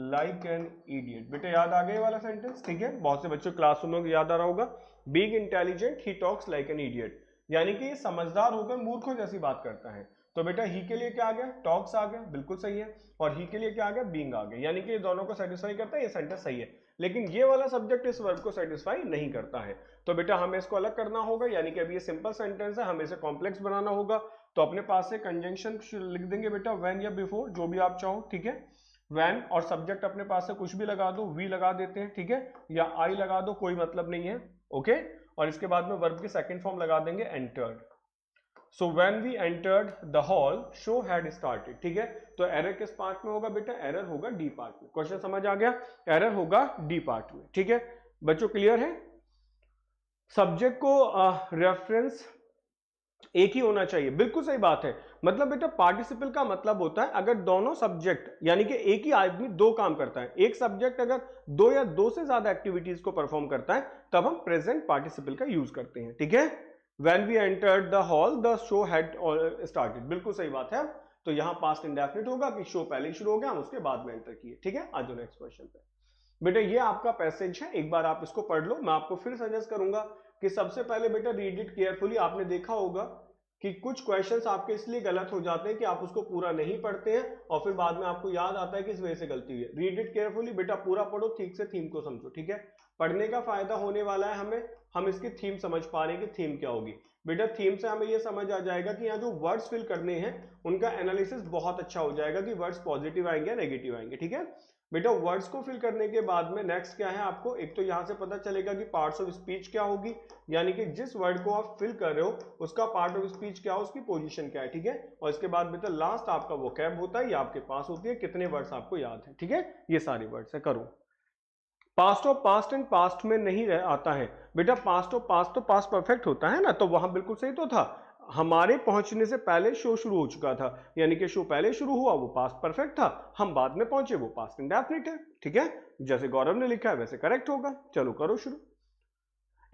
like an idiot. बेटा याद आ गया वाला सेंटेंस, ठीक है, बहुत से बच्चों क्लासरूम में याद आ रहा होगा, being intelligent he talks like an idiot, यानी कि समझदार होकर मूर्खों जैसी बात करता है। तो बेटा ही के लिए क्या आ गया, टॉक्स आ गया, बिल्कुल सही है, और ही के लिए क्या आ गया, बीइंग आ गया, यानी कि ये दोनों को सेटिस्फाई करता है, ये सेंटेंस सही है। लेकिन ये वाला सब्जेक्ट इस वर्ब को सेटिस्फाई नहीं करता है, तो बेटा हमें इसको अलग करना होगा, यानी कि अभी ये सिंपल सेंटेंस है, हमें इसे कॉम्प्लेक्स बनाना होगा। तो अपने पास से कंजंक्शन लिख देंगे बेटा, व्हेन या बिफोर, जो भी आप चाहो, ठीक है, व्हेन और सब्जेक्ट अपने पास से कुछ भी लगा दो, वी लगा देते हैं, ठीक है, या आई लगा दो, कोई मतलब नहीं है, ओके। और इसके बाद में वर्ब की सेकेंड फॉर्म लगा देंगे, entered. So when we entered the hall show had started, ठीक है, तो एरर किस पार्ट में होगा बेटा, एरर होगा डी पार्ट में। क्वेश्चन समझ आ गया, एरर होगा डी पार्ट में, ठीक है बच्चों, क्लियर है। सब्जेक्ट को रेफरेंस uh, एक ही होना चाहिए, बिल्कुल सही बात है। मतलब बेटा पार्टिसिपल का मतलब होता है अगर दोनों सब्जेक्ट यानी कि एक ही आदमी दो काम करता है, एक सब्जेक्ट अगर दो या दो से ज्यादा एक्टिविटीज को परफॉर्म करता है तब हम प्रेजेंट पार्टिसिपल का यूज करते हैं, ठीक है। When we entered the hall the show had started, बिल्कुल सही बात है। तो यहाँ पास्ट इंडेफिनिट होगा कि शो पहले ही शुरू हो गया, हम उसके बाद में एंटर किए, ठीक है। आज नेक्स्ट क्वेश्चन पे बेटा ये आपका पैसेज है, एक बार आप इसको पढ़ लो। मैं आपको फिर सजेस्ट करूंगा कि सबसे पहले बेटा रीड इट केयरफुली। आपने देखा होगा कि कुछ क्वेश्चंस आपके इसलिए गलत हो जाते हैं कि आप उसको पूरा नहीं पढ़ते हैं और फिर बाद में आपको याद आता है कि इस वजह से गलती हुई है। रीड इट केयरफुली बेटा, पूरा पढ़ो, ठीक से थीम को समझो, ठीक है। पढ़ने का फायदा होने वाला है हमें, हम इसकी थीम समझ पा रहे हैं कि थीम क्या होगी। बेटा थीम से हमें यह समझ आ जाएगा कि यहाँ जो वर्ड्स फिल करने हैं उनका एनालिसिस बहुत अच्छा हो जाएगा कि वर्ड्स पॉजिटिव आएंगे या नेगेटिव आएंगे, ठीक है बेटा। वर्ड्स को फिल करने के बाद में नेक्स्ट क्या है आपको, एक तो यहाँ से पता चलेगा कि पार्ट्स ऑफ स्पीच क्या होगी, यानी कि जिस वर्ड को आप फिल कर रहे हो उसका पार्ट ऑफ स्पीच क्या हो, उसकी पोजीशन क्या है, ठीक है। और इसके बाद बेटा लास्ट आपका वोकैब होता है, ये आपके पास होती है, कितने वर्ड्स आपको याद है, ठीक है। ये सारे वर्ड्स है, करो। Past of past and past में नहीं रह आता है बेटा, पास्ट ऑफ पास्ट तो पास्ट परफेक्ट होता है ना, तो वहां बिल्कुल सही तो था, हमारे पहुंचने से पहले शो शुरू हो चुका था, यानी कि शो पहले शुरू हुआ वो पास्ट परफेक्ट था, हम बाद में पहुंचे वो पास्ट इंडेफिनिट है, ठीक है। जैसे गौरव ने लिखा है वैसे करेक्ट होगा। चलो करो शुरू।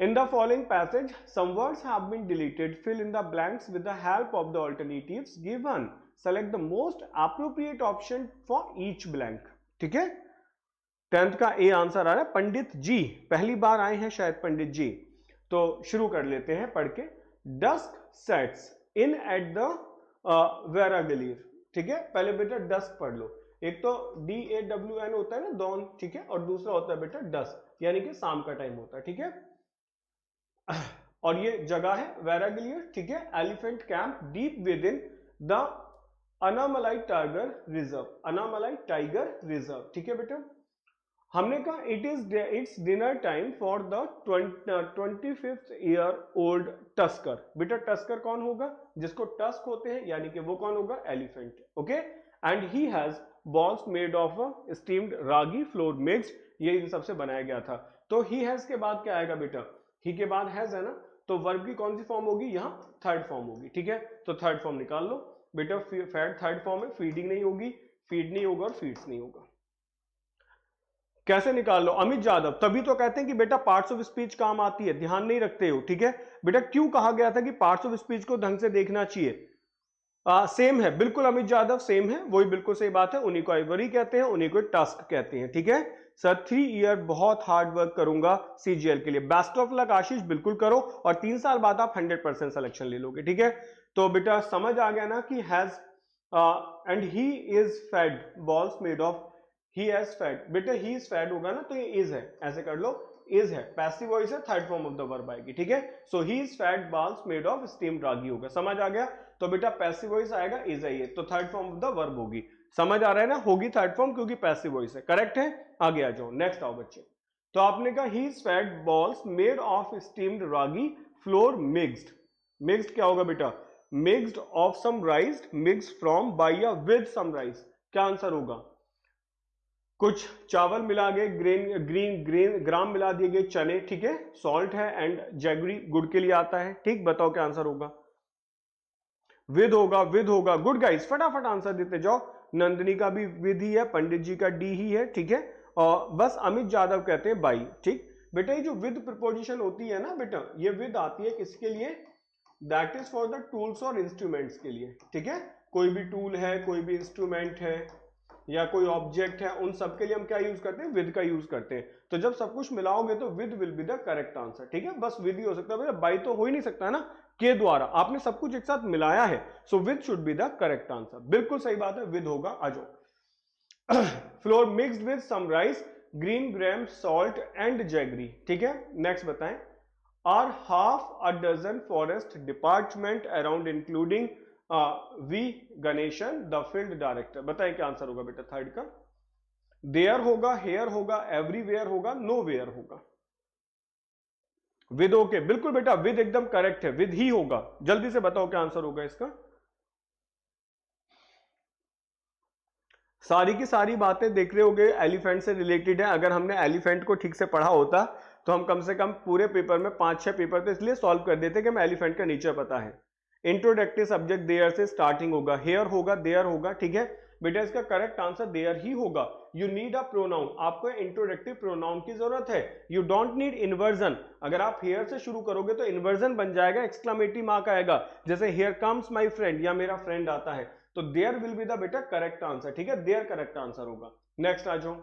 In the following passage some words have been deleted, fill in the blanks with the help of the alternatives given, select the most appropriate option for each blank, ठीक है। टेंथ का ए आंसर आ रहा है, पंडित जी पहली बार आए हैं शायद पंडित जी। तो शुरू कर लेते हैं पढ़ के। Dusk sets in at the Varagaliar, ठीक है। पहले बेटा डस्क पढ़ लो, एक तो डी ए डब्ल्यू एन होता है ना, डॉन, ठीक है, और दूसरा होता है बेटा डस्क, यानी कि शाम का टाइम होता है, ठीक है। और ये जगह है वेरागली, ठीक है। Elephant camp deep within the Annamalai tiger reserve, Annamalai tiger reserve, ठीक है बेटा। हमने कहा it is it's dinner time for the twenty fifth year old tusker. बेटा टस्कर कौन होगा, जिसको टस्क होते हैं, यानी कि वो कौन होगा, elephant, okay. And he has balls made of a steamed ragi flour mix, ये इन सबसे बनाया गया था। तो ही हैज के बाद क्या आएगा बेटा, ही के बाद हैज है ना, तो वर्ब की कौन सी फॉर्म होगी यहाँ, थर्ड फॉर्म होगी, ठीक है। तो थर्ड फॉर्म निकाल लो बेटा, फैट थर्ड फॉर्म है, फीडिंग नहीं होगी, फीड नहीं होगा और फीड्स नहीं होगा। कैसे निकाल लो, अमित यादव, तभी तो कहते हैं कि बेटा पार्ट्स ऑफ स्पीच काम आती है, ध्यान नहीं रखते हो, ठीक है बेटा। क्यों कहा गया था कि पार्ट्स ऑफ स्पीच को ढंग से देखना चाहिए, आ, सेम है, बिल्कुल अमित यादव सेम है, वही बिल्कुल सही बात है। उन्हीं को आइवरी कहते हैं, उन्हीं को टास्क कहते हैं, ठीक है। सर थ्री ईयर बहुत हार्ड वर्क करूंगा सीजीएल के लिए, बेस्ट ऑफ लक आशीष, बिल्कुल करो, और तीन साल बाद आप हंड्रेड परसेंट सिलेक्शन ले लोगे, ठीक है। तो बेटा समझ आ गया ना कि has and he is fed balls made of, he has fed, बेटा ही इज फेड होगा ना, तो ये इज है, ऐसे कर लो, इज है पैसिव वॉइस है, third form of the verb आएगी, ठीक है। So he is fed balls made of steamed ragi होगा, समझ आ गया। तो बेटा पैसिव वॉइस आएगा इज है, तो third form of the verb होगी, समझ आ रहा है ना, होगी थर्ड फॉर्म क्योंकि पैसिव वॉइस है, करेक्ट है। आगे आ जाओ, नेक्स्ट आओ बच्चे। तो आपने कहा he fed balls made of steamed ragi flour mixed. Mixed क्या होगा बेटा? Mixed of some rice, mixed from by या विद सम राइस। क्या आंसर होगा? कुछ चावल मिला गए, ग्रेन ग्रीन ग्रेन ग्राम मिला दिए गए, चने, ठीक है, सॉल्ट है एंड जैगरी गुड़ के लिए आता है, ठीक। बताओ क्या आंसर होगा? विद होगा, विद होगा। गुड गाइस, फटाफट आंसर देते जाओ। नंदिनी का भी विद ही है, पंडित जी का डी ही है, ठीक है, और बस अमित यादव कहते हैं बाई, ठीक। बेटा ये जो विद प्रपोजिशन होती है ना बेटा, ये विद आती है किसके लिए? That is for the tools और इंस्ट्रूमेंट्स के लिए, ठीक है। कोई भी टूल है, कोई भी इंस्ट्रूमेंट है या कोई ऑब्जेक्ट है, उन सब के लिए हम क्या यूज करते हैं? विद का यूज करते हैं। तो जब सब कुछ मिलाओगे तो with will be the correct answer, ठीक है। बस विद ही हो सकता है, बाई तो हो ही नहीं सकता है ना, के द्वारा आपने सब कुछ एक साथ मिलाया है, so with should be the correct answer. बिल्कुल सही बात है, विद होगा। आ जाओ। Flour mixed with some rice, green gram, salt and jaggery, ठीक है। नेक्स्ट बताएं, are half a dozen forest department around including V Ganesan the field director. बताएं क्या आंसर होगा बेटा? थर्ड का देयर होगा, हेयर होगा, एवरीवेयर होगा, नो वेयर होगा। विद ओके, बिल्कुल बेटा, विद एकदम करेक्ट है, विद ही होगा। जल्दी से बताओ क्या आंसर होगा इसका? सारी की सारी बातें देख रहे होगे एलिफेंट से रिलेटेड है। अगर हमने एलिफेंट को ठीक से पढ़ा होता तो हम कम से कम पूरे पेपर में पांच छह पेपर तो इसलिए सॉल्व कर देते कि हमें एलिफेंट का नेचर पता है। इंट्रोडक्टिव सब्जेक्ट देयर से स्टार्टिंग होगा, हेयर होगा, देयर होगा, ठीक है बेटा। इसका करेक्ट आंसर देयर ही होगा। यू नीड अ प्रोनाउन, आपको इंट्रोडक्टिव प्रोनाउन की जरूरत है। You don't need inversion. अगर आप हेयर से शुरू करोगे तो इन्वर्जन बन जाएगा, एक्सक्लेमेटिव मार्क आएगा, जैसे हेयर कम्स माय फ्रेंड या मेरा फ्रेंड आता है, तो देयर विल बी द बेटा करेक्ट आंसर, ठीक है। देयर करेक्ट आंसर होगा। नेक्स्ट आ जाओ।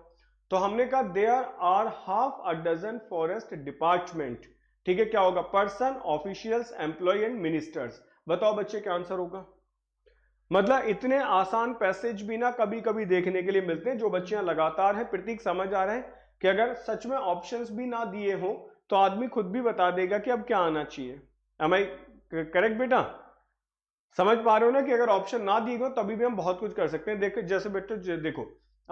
तो हमने कहा there are half a dozen forest department, ठीक है। क्या होगा? Person, officials, employ and ministers. बताओ बच्चे क्या आंसर होगा? मतलब इतने आसान पैसेज भी ना कभी कभी देखने के लिए मिलते हैं। जो बच्चियां लगातार हैं, प्रतीक समझ आ रहे हैं कि अगर सच में ऑप्शंस भी ना दिए हो तो आदमी खुद भी बता देगा कि अब क्या आना चाहिए। एम आई करेक्ट बेटा? समझ पा रहे हो ना कि अगर ऑप्शन ना दिए हो तभी भी हम बहुत कुछ कर सकते हैं। देखो जैसे बेटा, देखो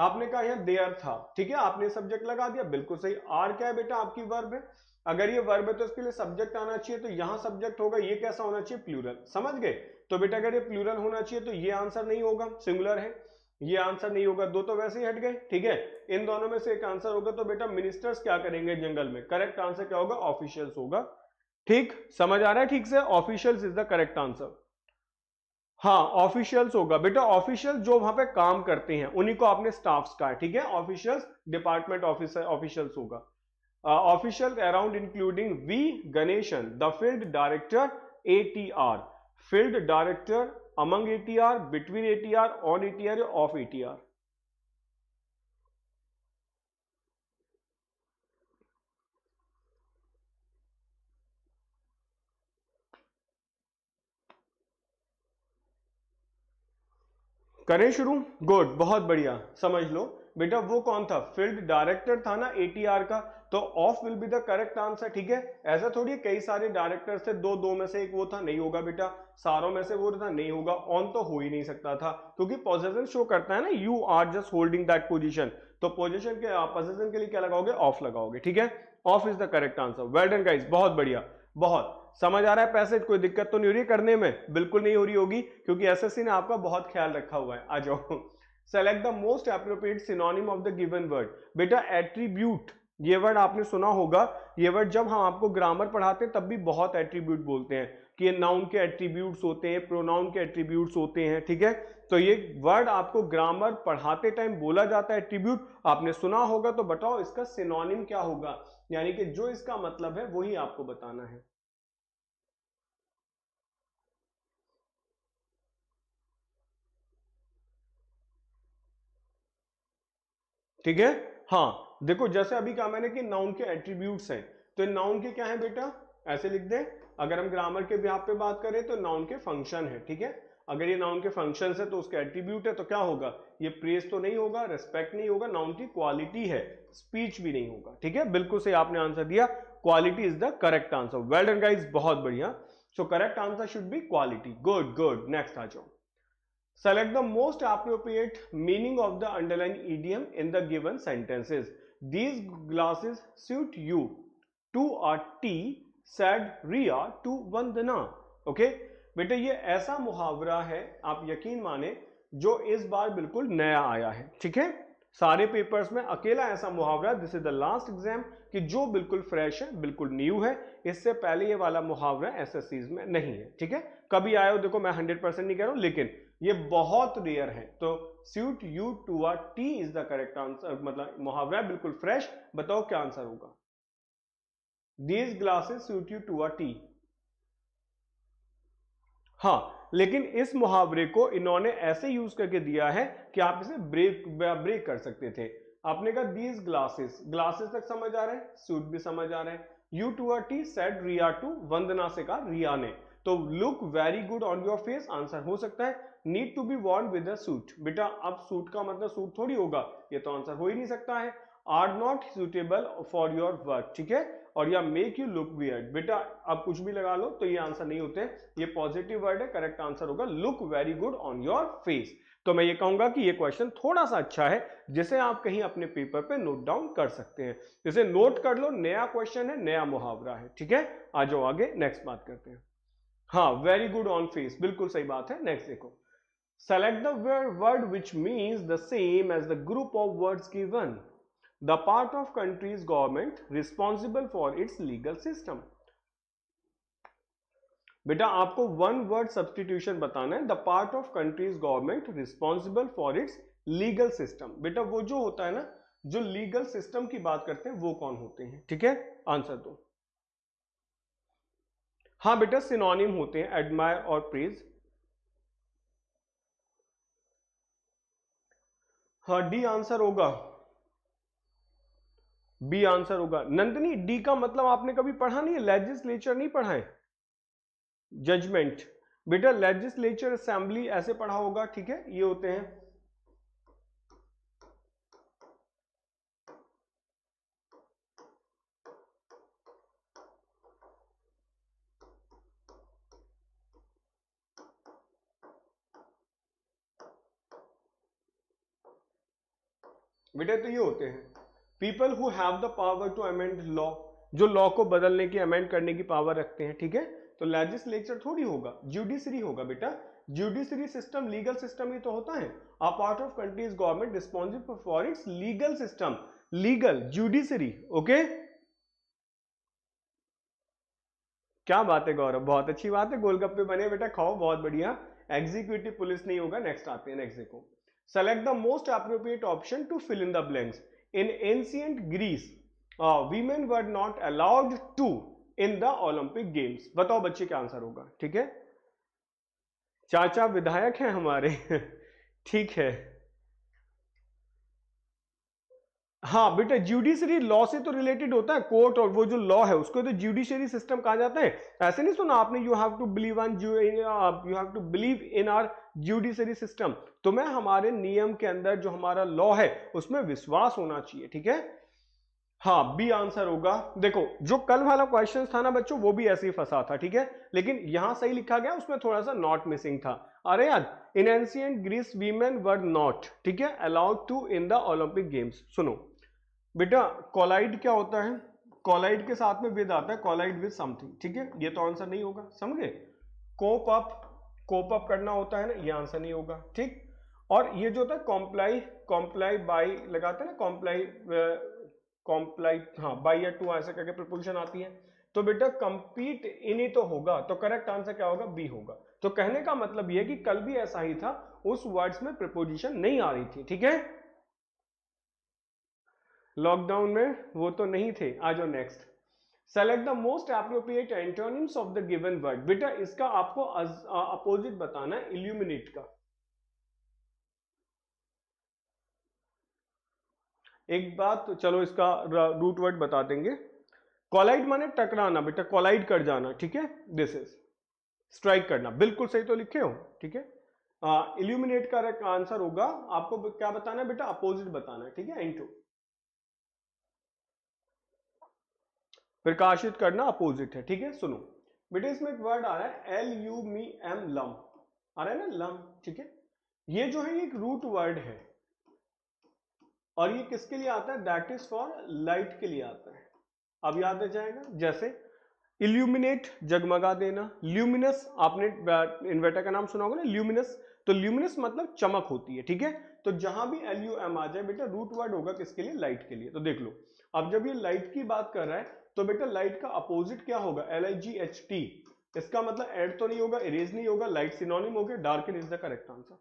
आपने कहा यहाँ देयर था, ठीक है, आपने सब्जेक्ट लगा दिया, बिल्कुल सही। आर क्या है बेटा? आपकी वर्ब है। अगर ये वर्ब है तो इसके लिए सब्जेक्ट आना चाहिए, तो यहाँ सब्जेक्ट होगा। ये कैसा होना चाहिए? प्लूरल, समझ गए। तो बेटा अगर ये प्लूरल होना चाहिए तो ये आंसर नहीं होगा, सिंगुलर है, ये आंसर नहीं होगा। दो तो वैसे ही हट गए, ठीक है, इन दोनों में से एक आंसर होगा। तो बेटा मिनिस्टर्स क्या करेंगे जंगल में? करेक्ट आंसर क्या होगा? ऑफिशियल्स होगा, ठीक। समझ आ रहा है ठीक से? Officials is the correct answer. हाँ, ऑफिशियल्स होगा बेटा। ऑफिशियल जो वहां पे काम करते हैं उन्हीं को आपने स्टाफ्स कहा, ठीक है। ऑफिशियल्स, डिपार्टमेंट ऑफिसर, ऑफिशियल्स होगा। Official around including V Ganesan the field director, ATR, field director, among ATR, between ATR, on ATR, of ATR. करें शुरू? गुड, बहुत बढ़िया। समझ लो बेटा वो कौन था? फील्ड डायरेक्टर था ना, एटीआर का, तो of will be the correct answer, ठीक है। ऐसा थोड़ी है कई सारे डायरेक्टर्स थे, दो दो में से एक वो था, नहीं होगा बेटा। सारों में से वो था, नहीं होगा। ऑन तो हो ही नहीं सकता था क्योंकि पोजीशन शो करता है ना, you are just holding that position, तो पोजीशन के पोजीशन के लिए क्या लगाओगे? ऑफ लगाओगे, ठीक है। Of is the correct answer. Well done guys, बहुत बढ़िया, बहुत समझ आ रहा है पैसेज। कोई दिक्कत तो नहीं हो रही करने में? बिल्कुल नहीं हो रही होगी क्योंकि एसएससी ने आपका बहुत ख्याल रखा हुआ है। आ जाओ। Select the most appropriate synonym of the given word. बेटा एट्रीब्यूट, ये वर्ड आपने सुना होगा। ये वर्ड जब हम आपको ग्रामर पढ़ाते हैं तब भी बहुत एट्रीब्यूट बोलते हैं कि ये नाउन के एट्रीब्यूट्स होते हैं, प्रोनाउन के एट्रीब्यूट्स होते हैं, ठीक है। तो ये वर्ड आपको ग्रामर पढ़ाते टाइम बोला जाता है, एट्रीब्यूट आपने सुना होगा। तो बताओ इसका सिनोनिम क्या होगा, यानी कि जो इसका मतलब है वही आपको बताना है। ठीक है, हाँ। देखो जैसे अभी कहा मैंने कि नाउन के एट्रीब्यूट्स हैं, तो नाउन के क्या है बेटा? ऐसे लिख दें, अगर हम ग्रामर के बिहाफ पे बात करें तो नाउन के फंक्शन है, ठीक है। अगर ये नाउन के फंक्शन है तो उसके एट्रीब्यूट है, तो क्या होगा? ये प्रेज तो नहीं होगा, रेस्पेक्ट नहीं होगा, नाउन की क्वालिटी है, स्पीच भी नहीं होगा, ठीक है। बिल्कुल सही आपने आंसर दिया, quality is the correct answer. Well done guys, बहुत बढ़िया। So correct answer should be quality. Good good. Next आ जाओ। Select the most appropriate meaning of the underline idiom in the given sentences. These glasses suit you. To a tea, said Ria to Vandana. Okay, बेटा ये ऐसा मुहावरा है, आप यकीन माने, जो इस बार बिल्कुल नया आया है, ठीक है? सारे पेपर्स में अकेला ऐसा मुहावरा, this is the last exam, कि जो बिल्कुल फ्रेश है, बिल्कुल न्यू है। इससे पहले ये वाला मुहावरा एसएससी में नहीं है, ठीक है? कभी आया हो, देखो मैं हंड्रेड परसेंट नहीं कह रहा हूं, लेकिन ये बहुत रेयर है। तो suit you to a tea is the correct answer, मतलब मुहावरा बिल्कुल फ्रेश। बताओ क्या आंसर होगा? These glasses suit you to a tea। हाँ, लेकिन इस मुहावरे को इन्होंने ऐसे यूज करके दिया है कि आप इसे ब्रेक ब्रेक कर सकते थे। आपने कहा दीज ग्लासेस, ग्लासेस तक समझ आ रहे हैं, सूट भी समझ आ रहे हैं। You to R T said Riya to Vandana से कहा रिया ने, तो look very good on your face answer हो सकता है। Need to be worn with a suit, बेटा अब सूट का मतलब सूट थोड़ी होगा, ये तो आंसर हो ही नहीं सकता है। Are not suitable for your work, ठीक है, और या मेक यू लुक वियर्ड, बेटा आप कुछ भी लगा लो तो ये आंसर नहीं होते, ये पॉजिटिव वर्ड है। करेक्ट आंसर होगा look very good on your face. तो मैं ये कहूंगा कि ये क्वेश्चन थोड़ा सा अच्छा है, जिसे आप कहीं अपने पेपर पे नोट डाउन कर सकते हैं। इसे नोट कर लो, नया क्वेश्चन है, नया मुहावरा है, ठीक है? आ जाओ आगे, नेक्स्ट बात करते हैं। हाँ, वेरी गुड ऑन फेस, बिल्कुल सही बात है। नेक्स्ट देखो, select the word which means the same as the group of words given. The part of country's government responsible for its legal system. बेटा आपको one word substitution बताना है, the part of country's government responsible for its legal system. बेटा वो जो होता है ना, जो legal system की बात करते हैं, वो कौन होते हैं, ठीक है? आंसर दो। हाँ बेटा सिनोनिम होते हैं admire और praise। हाँ डी आंसर होगा, बी आंसर होगा। नंदनी डी का मतलब आपने कभी पढ़ा नहीं है, लेजिस्लेचर नहीं पढ़ा है, जजमेंट। बेटा लेजिस्लेचर असेंबली ऐसे पढ़ा होगा, ठीक है, ये होते हैं। बेटा तो ये होते हैं people who have the power to amend law, जो लॉ को बदलने की, अमेंड करने की पावर रखते हैं, ठीक है? तो लेजिस्लेचर थोड़ी होगा, ज्यूडिशरी होगा। बेटा ज्यूडिशरी सिस्टम लीगल सिस्टम ही तो होता है। A part of country's government responsible for its legal system, legal judiciary. Okay, क्या बात है गौरव, बहुत अच्छी बात है, गोलगप्पे बने बेटा खाओ, बहुत बढ़िया। एग्जीक्यूटिव पुलिस नहीं होगा। नेक्स्ट आते हैं, नेक्स्ट देखो, select the most appropriate option to fill in the blanks. In ancient Greece, uh, women were not allowed to in the Olympic Games. बताओ बच्चे क्या आंसर होगा, ठीक है? चाचा विधायक हैं हमारे, ठीक है। हाँ बेटा ज्यूडिशरी लॉ से तो रिलेटेड होता है, कोर्ट और वो जो लॉ है उसको तो ज्यूडिशरी सिस्टम कहा जाता है। ऐसे नहीं सुना आपने, you have to believe in you have to believe in our judiciary system. तुम्हें हमारे नियम के अंदर, जो हमारा लॉ है उसमें विश्वास होना चाहिए, ठीक है? हाँ बी आंसर होगा। देखो जो कल वाला क्वेश्चन था ना बच्चों, वो भी ऐसे ही फंसा था, ठीक है, लेकिन यहां सही लिखा गया, उसमें थोड़ा सा नॉट मिसिंग था। अरे यार, in ancient Greece women were not, ठीक है, allowed to in the Olympic games. सुनो बेटा, कॉलाइड क्या होता है? कॉलाइड के साथ में विद आता है, कॉलाइड विद समथिंग, ठीक है, ये तो आंसर नहीं होगा, समझे? कोप अप, कोप अप करना होता है ना, ये आंसर नहीं होगा, ठीक। और ये जो होता है कॉम्प्लाई, कॉम्प्लाई बाई लगाते हैं ना, कॉम्प्लाई कॉम्प्लाई, हाँ बाई या टू ऐसे करके प्रपोजिशन आती है, तो बेटा कंपीट इन ही तो होगा। तो करेक्ट आंसर क्या होगा? बी होगा। तो कहने का मतलब यह कि कल भी ऐसा ही था, उस वर्ड्स में प्रपोजिशन नहीं आ रही थी, ठीक है? लॉकडाउन में वो तो नहीं थे। आ जाओ next, select the most appropriate antonyms of the given word. बेटा इसका आपको अपोजिट बताना है, इल्यूमिनेट का। एक बात चलो इसका रूट वर्ड बता देंगे। कॉलाइड माने टकराना, बेटा कॉलाइड कर जाना, ठीक है, दिस इज स्ट्राइक करना, बिल्कुल सही तो लिखे हो, ठीक है। इल्यूमिनेट का करेक्ट आंसर होगा। आपको क्या बताना है बेटा? अपोजिट बताना है, ठीक है, एंटो प्रकाशित करना, अपोजिट है, ठीक है। सुनो बेटा इसमें एक वर्ड आ रहा है L U me M, lum आ रहा है ना, लम, ठीक है, ये जो है एक रूट वर्ड है, और ये किसके लिए आता है? दैट इज फॉर लाइट के लिए आता है। अब याद आ जाएगा, जैसे इल्यूमिनेट जगमगा देना, ल्यूमिनस, आपने इन्वर्टर का नाम सुना होगा ना ल्यूमिनस, तो ल्यूमिनस मतलब चमक होती है, ठीक है। तो जहां भी एल यू एम आ जाए बेटा रूट वर्ड होगा किसके लिए? लाइट के लिए। तो देख लो, अब जब ये लाइट की बात कर रहा है तो बेटा लाइट का अपोजिट क्या होगा? L I G H T. इसका मतलब ऐड तो नहीं होगा, इरेज नहीं होगा, लाइट सिनोनिम हो गया। Darken is the correct answer.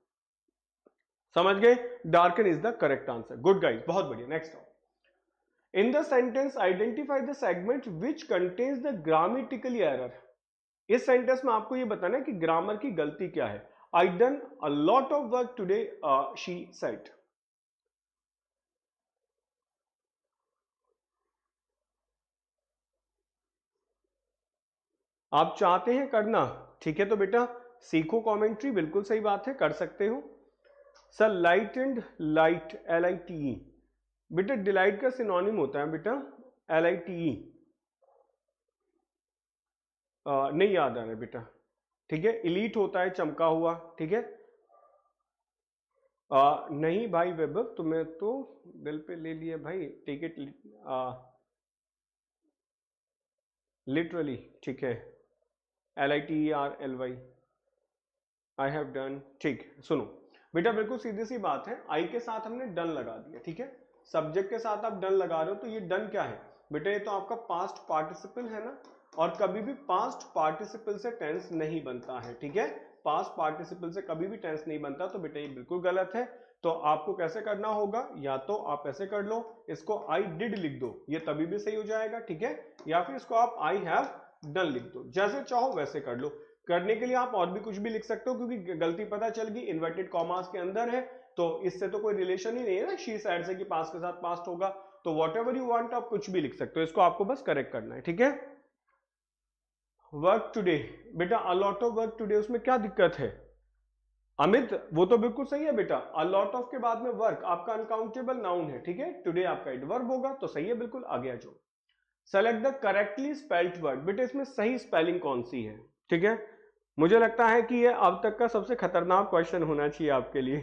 समझ गए? Darken is the correct answer. Good guys, बहुत बढ़िया। Next, in the sentence identify the segment which contains the grammatically error. इस सेंटेंस में आपको यह बताना है कि ग्रामर की गलती क्या है। I done a lot of work today, she said. आप चाहते हैं करना, ठीक है, तो बेटा सीखो कमेंट्री, बिल्कुल सही बात है, कर सकते हो। Sir light and light, L I T E, बेटा डिलाइट का सिनोनिम होता है बेटा एल आई टी ई। नहीं याद आ रहा है बेटा, ठीक है। इलीट होता है चमका हुआ, ठीक है। नहीं भाई वैभव, तुम्हें तो दिल पे ले लिया भाई, टिकट लिटरली, ठीक है, L I T R L Y, I have done, ठीक। सुनो बेटा, बिल्कुल सीधी सी बात है, आई के साथ हमने डन लगा दिया, ठीक है। सब्जेक्ट के साथ आप डन लगा रहे हो, तो ये डन क्या है बेटा? ये तो आपका पास्ट पार्टिसिपल है ना, और कभी भी पास्ट पार्टिसिपल से टेंस नहीं बनता है, ठीक है। पास्ट पार्टिसिपल से कभी भी टेंस नहीं बनता, तो बेटा ये बिल्कुल गलत है। तो आपको कैसे करना होगा, या तो आप ऐसे कर लो, इसको आई डिड लिख दो, ये तभी भी सही हो जाएगा, ठीक है, या फिर इसको आप आई हैव डन लिख दो। जैसे चाहो वैसे कर लो। करने के लिए आप और भी कुछ भी लिख सकते हो, क्योंकि गलती पता चल गई इन्वर्टेड कॉमास के अंदर है, तो इससे तो कोई रिलेशन ही नहीं है ना शी साइड से कि पास्ट के साथ पास्ट होगा। तो वॉट एवर यू वांट, आप कुछ भी लिख सकते हो, इसको आपको बस करेक्ट करना है, ठीक है। वर्क टुडे, बेटा अलॉट ऑफ वर्क टुडे, उसमें क्या दिक्कत है अमित? वो तो बिल्कुल सही है बेटा। अलॉट ऑफ के बाद में वर्क आपका अनकाउंटेबल नाउन है, ठीक है। टुडे आपका एडवर्ब होगा, तो सही है, बिल्कुल आगे आ जाओ। Select the correctly spelled word, बेटा इसमें सही स्पेलिंग कौन सी है, ठीक है। मुझे लगता है कि ये अब तक का सबसे खतरनाक क्वेश्चन होना चाहिए आपके लिए।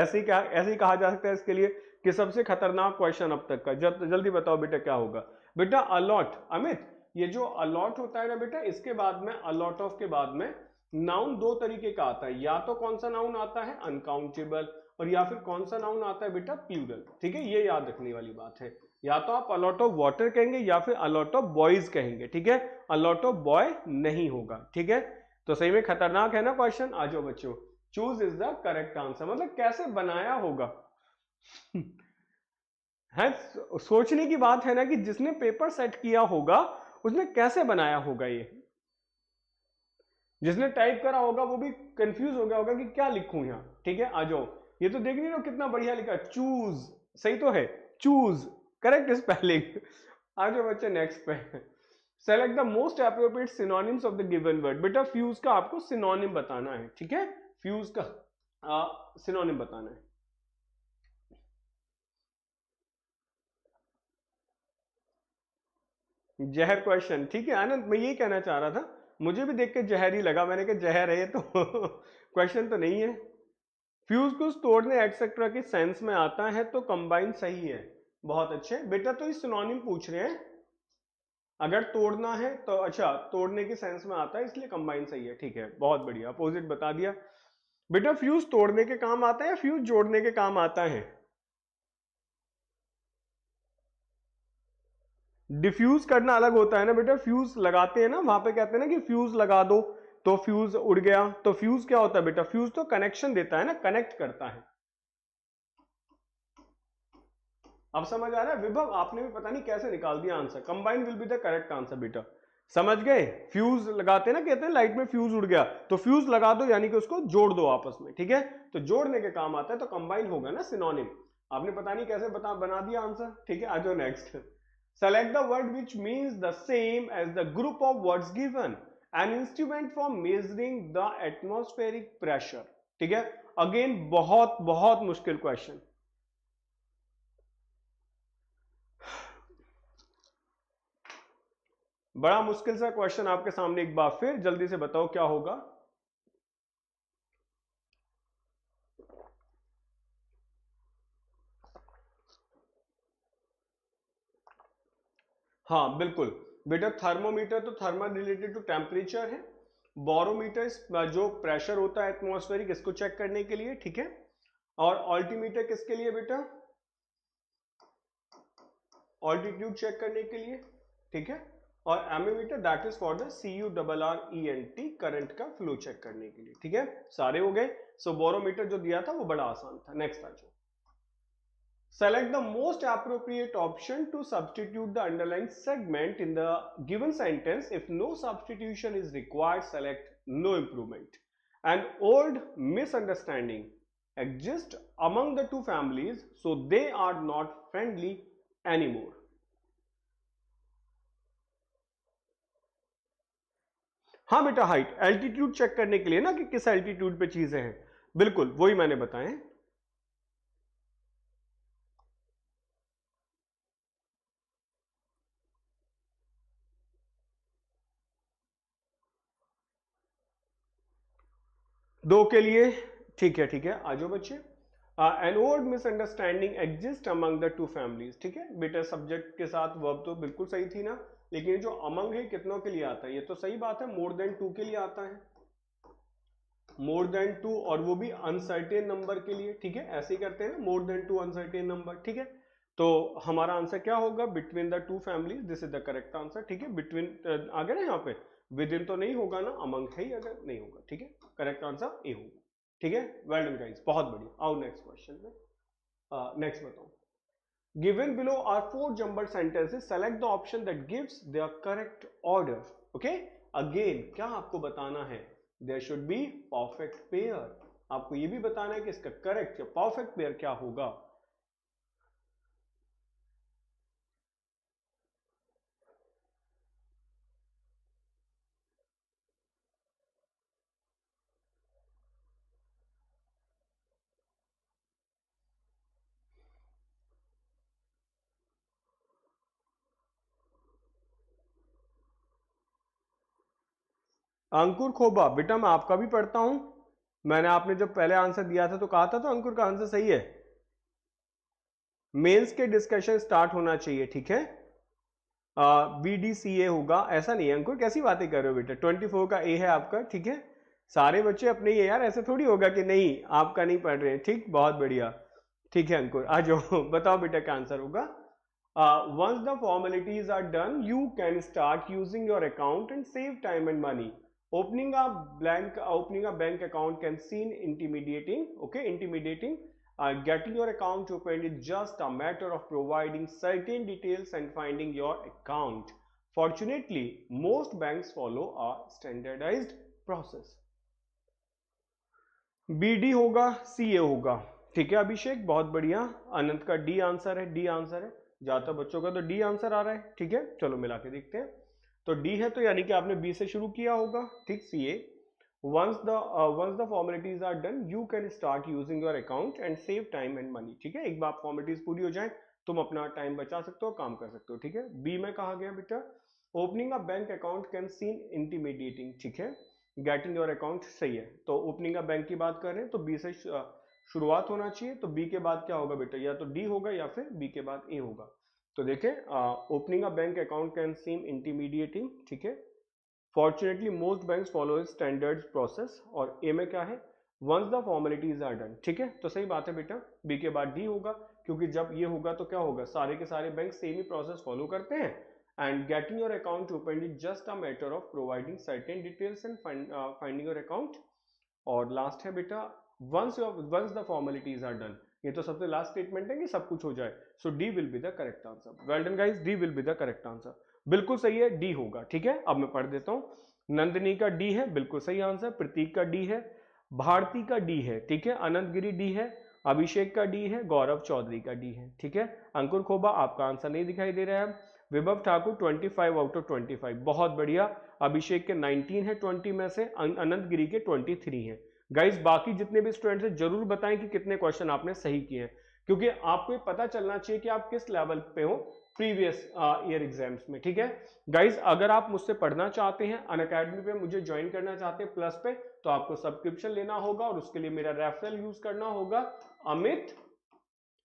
ऐसे ही क्या ऐसे ही कहा जा सकता है इसके लिए कि सबसे खतरनाक क्वेश्चन अब तक का। जब जल्दी बताओ बेटा क्या होगा। बेटा अलॉट, अमित ये जो अलॉट होता है ना बेटा, इसके बाद में अलॉट ऑफ के बाद में नाउन दो तरीके का आता है, या तो कौन सा नाउन आता है अनकाउंटेबल, और या फिर कौन सा नाउन आता है बेटा प्लूरल, ठीक है। ये याद रखने वाली बात है, या तो आप अलॉट ऑफ वाटर कहेंगे या फिर अलॉट ऑफ बॉयज कहेंगे, ठीक है। अलॉट ऑफ बॉय नहीं होगा, ठीक है। तो सही में खतरनाक है ना क्वेश्चन। आ जाओ बच्चों, choose is the correct answer, मतलब कैसे बनाया होगा है, सोचने की बात है ना कि जिसने पेपर सेट किया होगा उसने कैसे बनाया होगा ये। जिसने टाइप करा होगा वो भी कंफ्यूज हो गया होगा कि क्या लिखूं यहां, ठीक है। आ जाओ, ये तो देख नहीं रहे हो कितना बढ़िया लिखा, चूज, सही तो है, चूज करेक्ट स्पेलिंग। आ जाओ बच्चे नेक्स्ट पे। Select the most appropriate synonyms of the given word, बेटा फ्यूज का आपको सिनोनिम बताना है, ठीक है। फ्यूज का आ, सिनोनिम बताना है। जहर क्वेश्चन, ठीक है आनंद, मैं यही कहना चाह रहा था, मुझे भी देख के जहर ही लगा, मैंने कहा जहर है ये तो क्वेश्चन तो नहीं है। फ्यूज को तोड़ने एक्सेट्रा के सेंस में आता है, तो कंबाइन सही है, बहुत अच्छे बेटा। तो ये सिनोनिम पूछ रहे हैं, अगर तोड़ना है तो, अच्छा तोड़ने के सेंस में आता है इसलिए कंबाइन सही है, ठीक है, बहुत बढ़िया। अपोजिट बता दिया बेटा। फ्यूज तोड़ने के काम आता है या फ्यूज जोड़ने के काम आता है? डिफ्यूज करना अलग होता है ना बेटा, फ्यूज लगाते हैं ना, वहां पे कहते हैं ना कि फ्यूज लगा दो, तो फ्यूज उड़ गया, तो फ्यूज क्या होता है बेटा? फ्यूज तो कनेक्शन देता है ना, कनेक्ट करता है। अब समझ आ रहा है विभव, आपने भी पता नहीं कैसे निकाल दिया answer. Combine will be the correct answer बेटा, समझ गए। फ्यूज लगाते हैं ना, कहते हैं लाइट में फ्यूज उड़ गया, तो फ्यूज लगा दो यानी कि उसको जोड़ दो आपस में, ठीक है, तो जोड़ने के काम आता है, तो कंबाइन होगा ना सिनोनिम। आपने पता नहीं कैसे बता बना दिया आंसर, ठीक है। आ जाओ next. Select the word which means the same as the group of words given. An instrument for measuring the atmospheric pressure. ठीक है, अगेन बहुत बहुत मुश्किल क्वेश्चन। बड़ा मुश्किल सा क्वेश्चन आपके सामने एक बार फिर, जल्दी से बताओ क्या होगा। हाँ बिल्कुल बेटा, थर्मोमीटर तो थर्मल रिलेटेड टू टेम्परेचर है, बोरोमीटर जो प्रेशर होता है एटमॉस्फेरिक, इसको चेक करने के लिए, ठीक है, और ऑल्टीमीटर किसके लिए बेटा, ऑल्टीट्यूड चेक करने के लिए, ठीक है, और ammeter that is for the C U double R E N T current का फ्लो चेक करने के लिए, ठीक है, सारे हो गए। सो बोरोमीटर जो दिया था वो बड़ा आसान था। नेक्स्ट आ जाओ, select the most appropriate option to substitute the underlying segment in the given sentence. If no substitution is required, select no improvement. An old misunderstanding exists among the two families, so they are not friendly anymore. हाँ बेटा, हाइट एल्टीट्यूड चेक करने के लिए ना कि किस एल्टीट्यूड पे चीजें हैं, बिल्कुल वही मैंने बताए हैं। दो के लिए, ठीक है, ठीक है, आ जाओ बच्चे। An old misunderstanding exist among the two families, ठीक है बेटा, सब्जेक्ट के साथ वर्ब तो बिल्कुल सही थी ना, लेकिन जो अमंग है कितनों के लिए आता है, ये तो सही बात है, मोर देन टू के लिए आता है, मोर देन टू, और वो भी अनसर्टेन नंबर के लिए, ठीक है, ऐसे ही करते हैं ना, more than two uncertain number, ठीक है। तो हमारा आंसर क्या होगा, between the two families, this is the correct answer, ठीक है। बिटवीन आ गया ना यहाँ पे, विद इन तो नहीं होगा ना, अमंग है ही अगर, नहीं होगा, ठीक है, करेक्ट आंसर ए होगा, ठीक है। वेल डन गाइस, बहुत बढ़िया। आओ नेक्स्ट क्वेश्चन में, नेक्स्ट बताओ, given below are four jumble sentences, select the option that gives their correct order. Okay, again क्या आपको बताना है, there should be perfect pair, आपको ये भी बताना है कि इसका करेक्ट या परफेक्ट पेयर क्या होगा। अंकुर खोबा बेटा, मैं आपका भी पढ़ता हूं, मैंने आपने जब पहले आंसर दिया था तो कहा था, तो अंकुर का आंसर सही है, मेल्स के डिस्कशन स्टार्ट होना चाहिए, ठीक है, बी डी सी ए होगा, ऐसा नहीं है अंकुर, कैसी बातें कर रहे हो बेटा, ट्वेंटी फोर का ए है आपका, ठीक है, सारे बच्चे अपने ये यार, ऐसे थोड़ी होगा कि नहीं आपका नहीं पढ़ रहे हैं, ठीक, बहुत बढ़िया, ठीक है अंकुर, आ जाओ बताओ बेटा क्या आंसर होगा। Once the formalities are done, you can start using your account and save time and money, opening a blank opening a bank account can seem intimidating, okay, intimidating, uh, getting your account opened is just a matter of providing certain details and finding your account. Fortunately, most banks follow a standardized process. B D होगा, C A होगा, ठीक है अभिषेक, बहुत बढ़िया, अनंत का D आंसर है, D आंसर है, ज्यादातर बच्चों का तो D आंसर आ रहा है, ठीक है, चलो मिला के देखते हैं, तो डी है, तो यानी कि आपने बी से शुरू किया होगा, ठीक, C A. Once the once the formalities are done, you can start using your account and save time and money, ठीक है, एक बार फॉर्मेलिटीज पूरी हो जाए तुम अपना टाइम बचा सकते हो, काम कर सकते हो, ठीक है। बी में कहा गया बेटा, opening a bank account can seem intimidating, ठीक है, गेटिंग योर अकाउंट सही है, तो ओपनिंग अ बैंक की बात कर रहे हैं तो बी से शुरुआत होना चाहिए, तो बी के बाद क्या होगा बेटा, या तो डी होगा या फिर बी के बाद ए होगा, तो देखें, opening a bank account can seem intimidating, ठीक है, fortunately most banks follow standard process, और ए में क्या है, once the formalities are done, ठीक है, तो सही बात है बेटा, बी के बाद डी होगा, क्योंकि जब ये होगा तो क्या होगा, सारे के सारे बैंक सेम ही प्रोसेस फॉलो करते हैं, and getting your account open is just a matter of providing certain details and finding your account, और लास्ट है बेटा, once once the formalities are done, ये तो सबसे लास्ट स्टेटमेंट है कि सब कुछ हो जाए, so D will be the correct answer. Well done guys, D will be the correct answer, बिल्कुल सही है, डी होगा, ठीक है। अब मैं पढ़ देता हूं, नंदिनी का डी है, बिल्कुल सही आंसर, प्रतीक का डी है, भारती का डी है, ठीक है, अनंत गिरी डी है, अभिषेक का डी है, गौरव चौधरी का डी है, ठीक है। अंकुर खोबा आपका आंसर नहीं दिखाई दे रहा है, Vibhav Thakur twenty five out of twenty five बहुत बढ़िया, अभिषेक के नाइनटीन है ट्वेंटी में से, अनंत गिरी के ट्वेंटी थ्री है। गाइज बाकी जितने भी स्टूडेंट्स हैं जरूर बताएं कि कितने क्वेश्चन आपने सही किए हैं, क्योंकि आपको पता चलना चाहिए कि आप किस लेवल पे हो प्रीवियस ईयर एग्जाम्स में, ठीक है गाइज। अगर आप मुझसे पढ़ना चाहते हैं, अनअकैडमी पे मुझे ज्वाइन करना चाहते हैं प्लस पे, तो आपको सब्सक्रिप्शन लेना होगा और उसके लिए मेरा रेफरल यूज करना होगा, अमित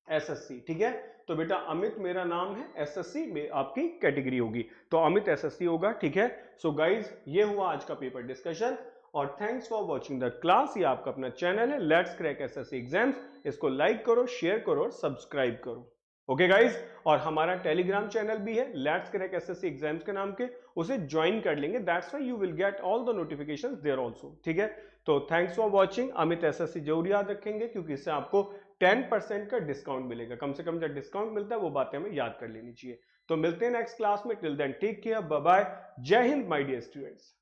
एस एस सी, ठीक है, तो बेटा अमित मेरा नाम है, एसएससी में आपकी कैटेगरी होगी, तो अमित एसएससी होगा, ठीक है। सो गाइज ये हुआ आज का पेपर डिस्कशन और thanks for watching the class. ये आपका अपना चैनल है लेट्स क्रैक एसएससी एग्जाम्स, इसको लाइक करो, शेयर करो और सब्सक्राइब करो, ओके okay गाइज। और हमारा टेलीग्राम चैनल भी है लेट्स क्रैक एसएससी एग्जाम्स के नाम के, उसे ज्वाइन कर लेंगे, that's why you will get all the notifications there also, ठीक है। तो thanks for watching, Amit SSC जरूर याद रखेंगे क्योंकि इससे आपको टेन परसेंट का डिस्काउंट मिलेगा, कम से कम जो डिस्काउंट मिलता है वो बातें हमें याद कर लेनी चाहिए। तो मिलते हैं नेक्स्ट क्लास में, till then take care, bye bye, जय हिंद माय डियर स्टूडेंट्स।